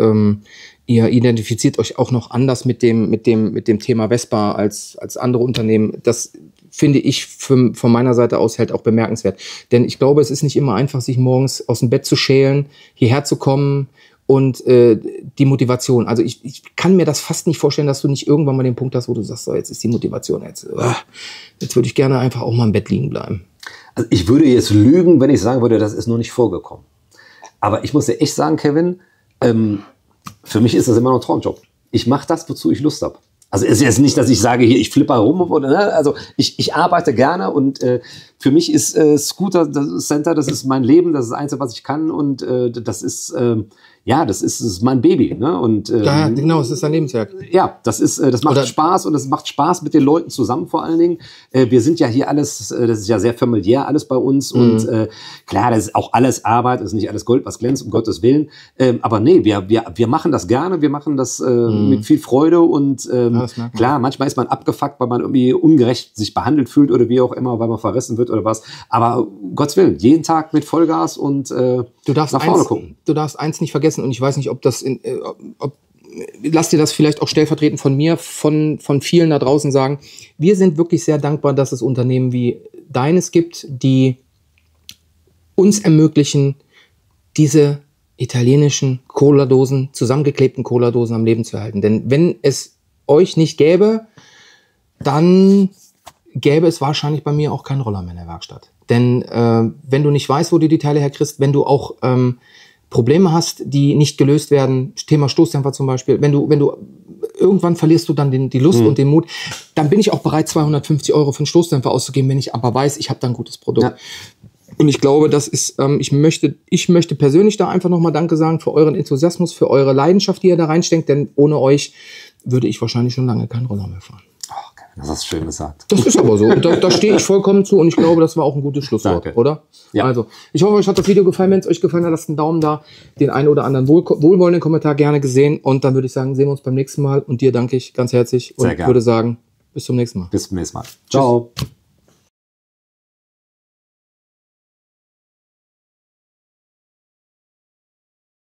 ihr identifiziert euch auch noch anders mit dem Thema Vespa als andere Unternehmen. Das finde ich von meiner Seite aus halt auch bemerkenswert. Denn ich glaube, es ist nicht immer einfach, sich morgens aus dem Bett zu schälen, hierher zu kommen, und die Motivation. Also ich kann mir das fast nicht vorstellen, dass du nicht irgendwann mal den Punkt hast, wo du sagst, so, jetzt ist die Motivation, jetzt würde ich gerne einfach auch mal im Bett liegen bleiben. Also ich würde jetzt lügen, wenn ich sagen würde, das ist noch nicht vorgekommen. Aber ich muss dir echt sagen, Kevin, für mich ist das immer noch ein Traumjob. Ich mache das, wozu ich Lust habe. Also es ist jetzt nicht, dass ich sage, hier, ich flippe rum. Oder, ne? Also ich arbeite gerne, und für mich ist Scooter das Center, das ist mein Leben, das ist das Einzige, was ich kann, und das ist mein Baby. Ne? Und, ja, genau, es ist ein Lebenswerk. Ja, das macht Spaß, und es macht Spaß mit den Leuten zusammen vor allen Dingen. Wir sind ja hier alles, das ist ja sehr familiär alles bei uns, und klar, das ist auch alles Arbeit, das ist nicht alles Gold, was glänzt, um Gottes Willen. Aber nee, wir machen das gerne, wir machen das mit viel Freude, und klar, manchmal ist man abgefuckt, weil man irgendwie ungerecht sich behandelt fühlt oder wie auch immer, weil man verrissen wird oder was. Aber Gottes Willen, jeden Tag mit Vollgas, und nach vorne gucken. Du darfst eins nicht vergessen, und ich weiß nicht, ob das, lass dir das vielleicht auch stellvertretend von mir, von vielen da draußen sagen, wir sind wirklich sehr dankbar, dass es Unternehmen wie deines gibt, die uns ermöglichen, diese italienischen Cola-Dosen, zusammengeklebten Cola-Dosen am Leben zu erhalten. Denn wenn es euch nicht gäbe, dann gäbe es wahrscheinlich bei mir auch keinen Roller mehr in der Werkstatt. Denn wenn du nicht weißt, wo du die Teile herkriegst, wenn du auch Probleme hast, die nicht gelöst werden, Thema Stoßdämpfer zum Beispiel, wenn du irgendwann verlierst du dann die Lust und den Mut, dann bin ich auch bereit, 250 € für einen Stoßdämpfer auszugeben, wenn ich aber weiß, ich habe da ein gutes Produkt. Ja. Und ich glaube, das ist, ich möchte persönlich da einfach nochmal Danke sagen für euren Enthusiasmus, für eure Leidenschaft, die ihr da reinsteckt, denn ohne euch würde ich wahrscheinlich schon lange keinen Roller mehr fahren. Oh, okay. Das hast du schön gesagt. Das ist aber so. Da stehe ich vollkommen zu und ich glaube, das war auch ein gutes Schlusswort, danke, oder? Ja. Also, ich hoffe, euch hat das Video gefallen. Wenn es euch gefallen hat, lasst einen Daumen da, den einen oder anderen wohlwollenden Kommentar gerne gesehen. Und dann würde ich sagen, sehen wir uns beim nächsten Mal. Und dir danke ich ganz herzlich und würde sagen, bis zum nächsten Mal. Bis zum nächsten Mal. Ciao. Tschüss.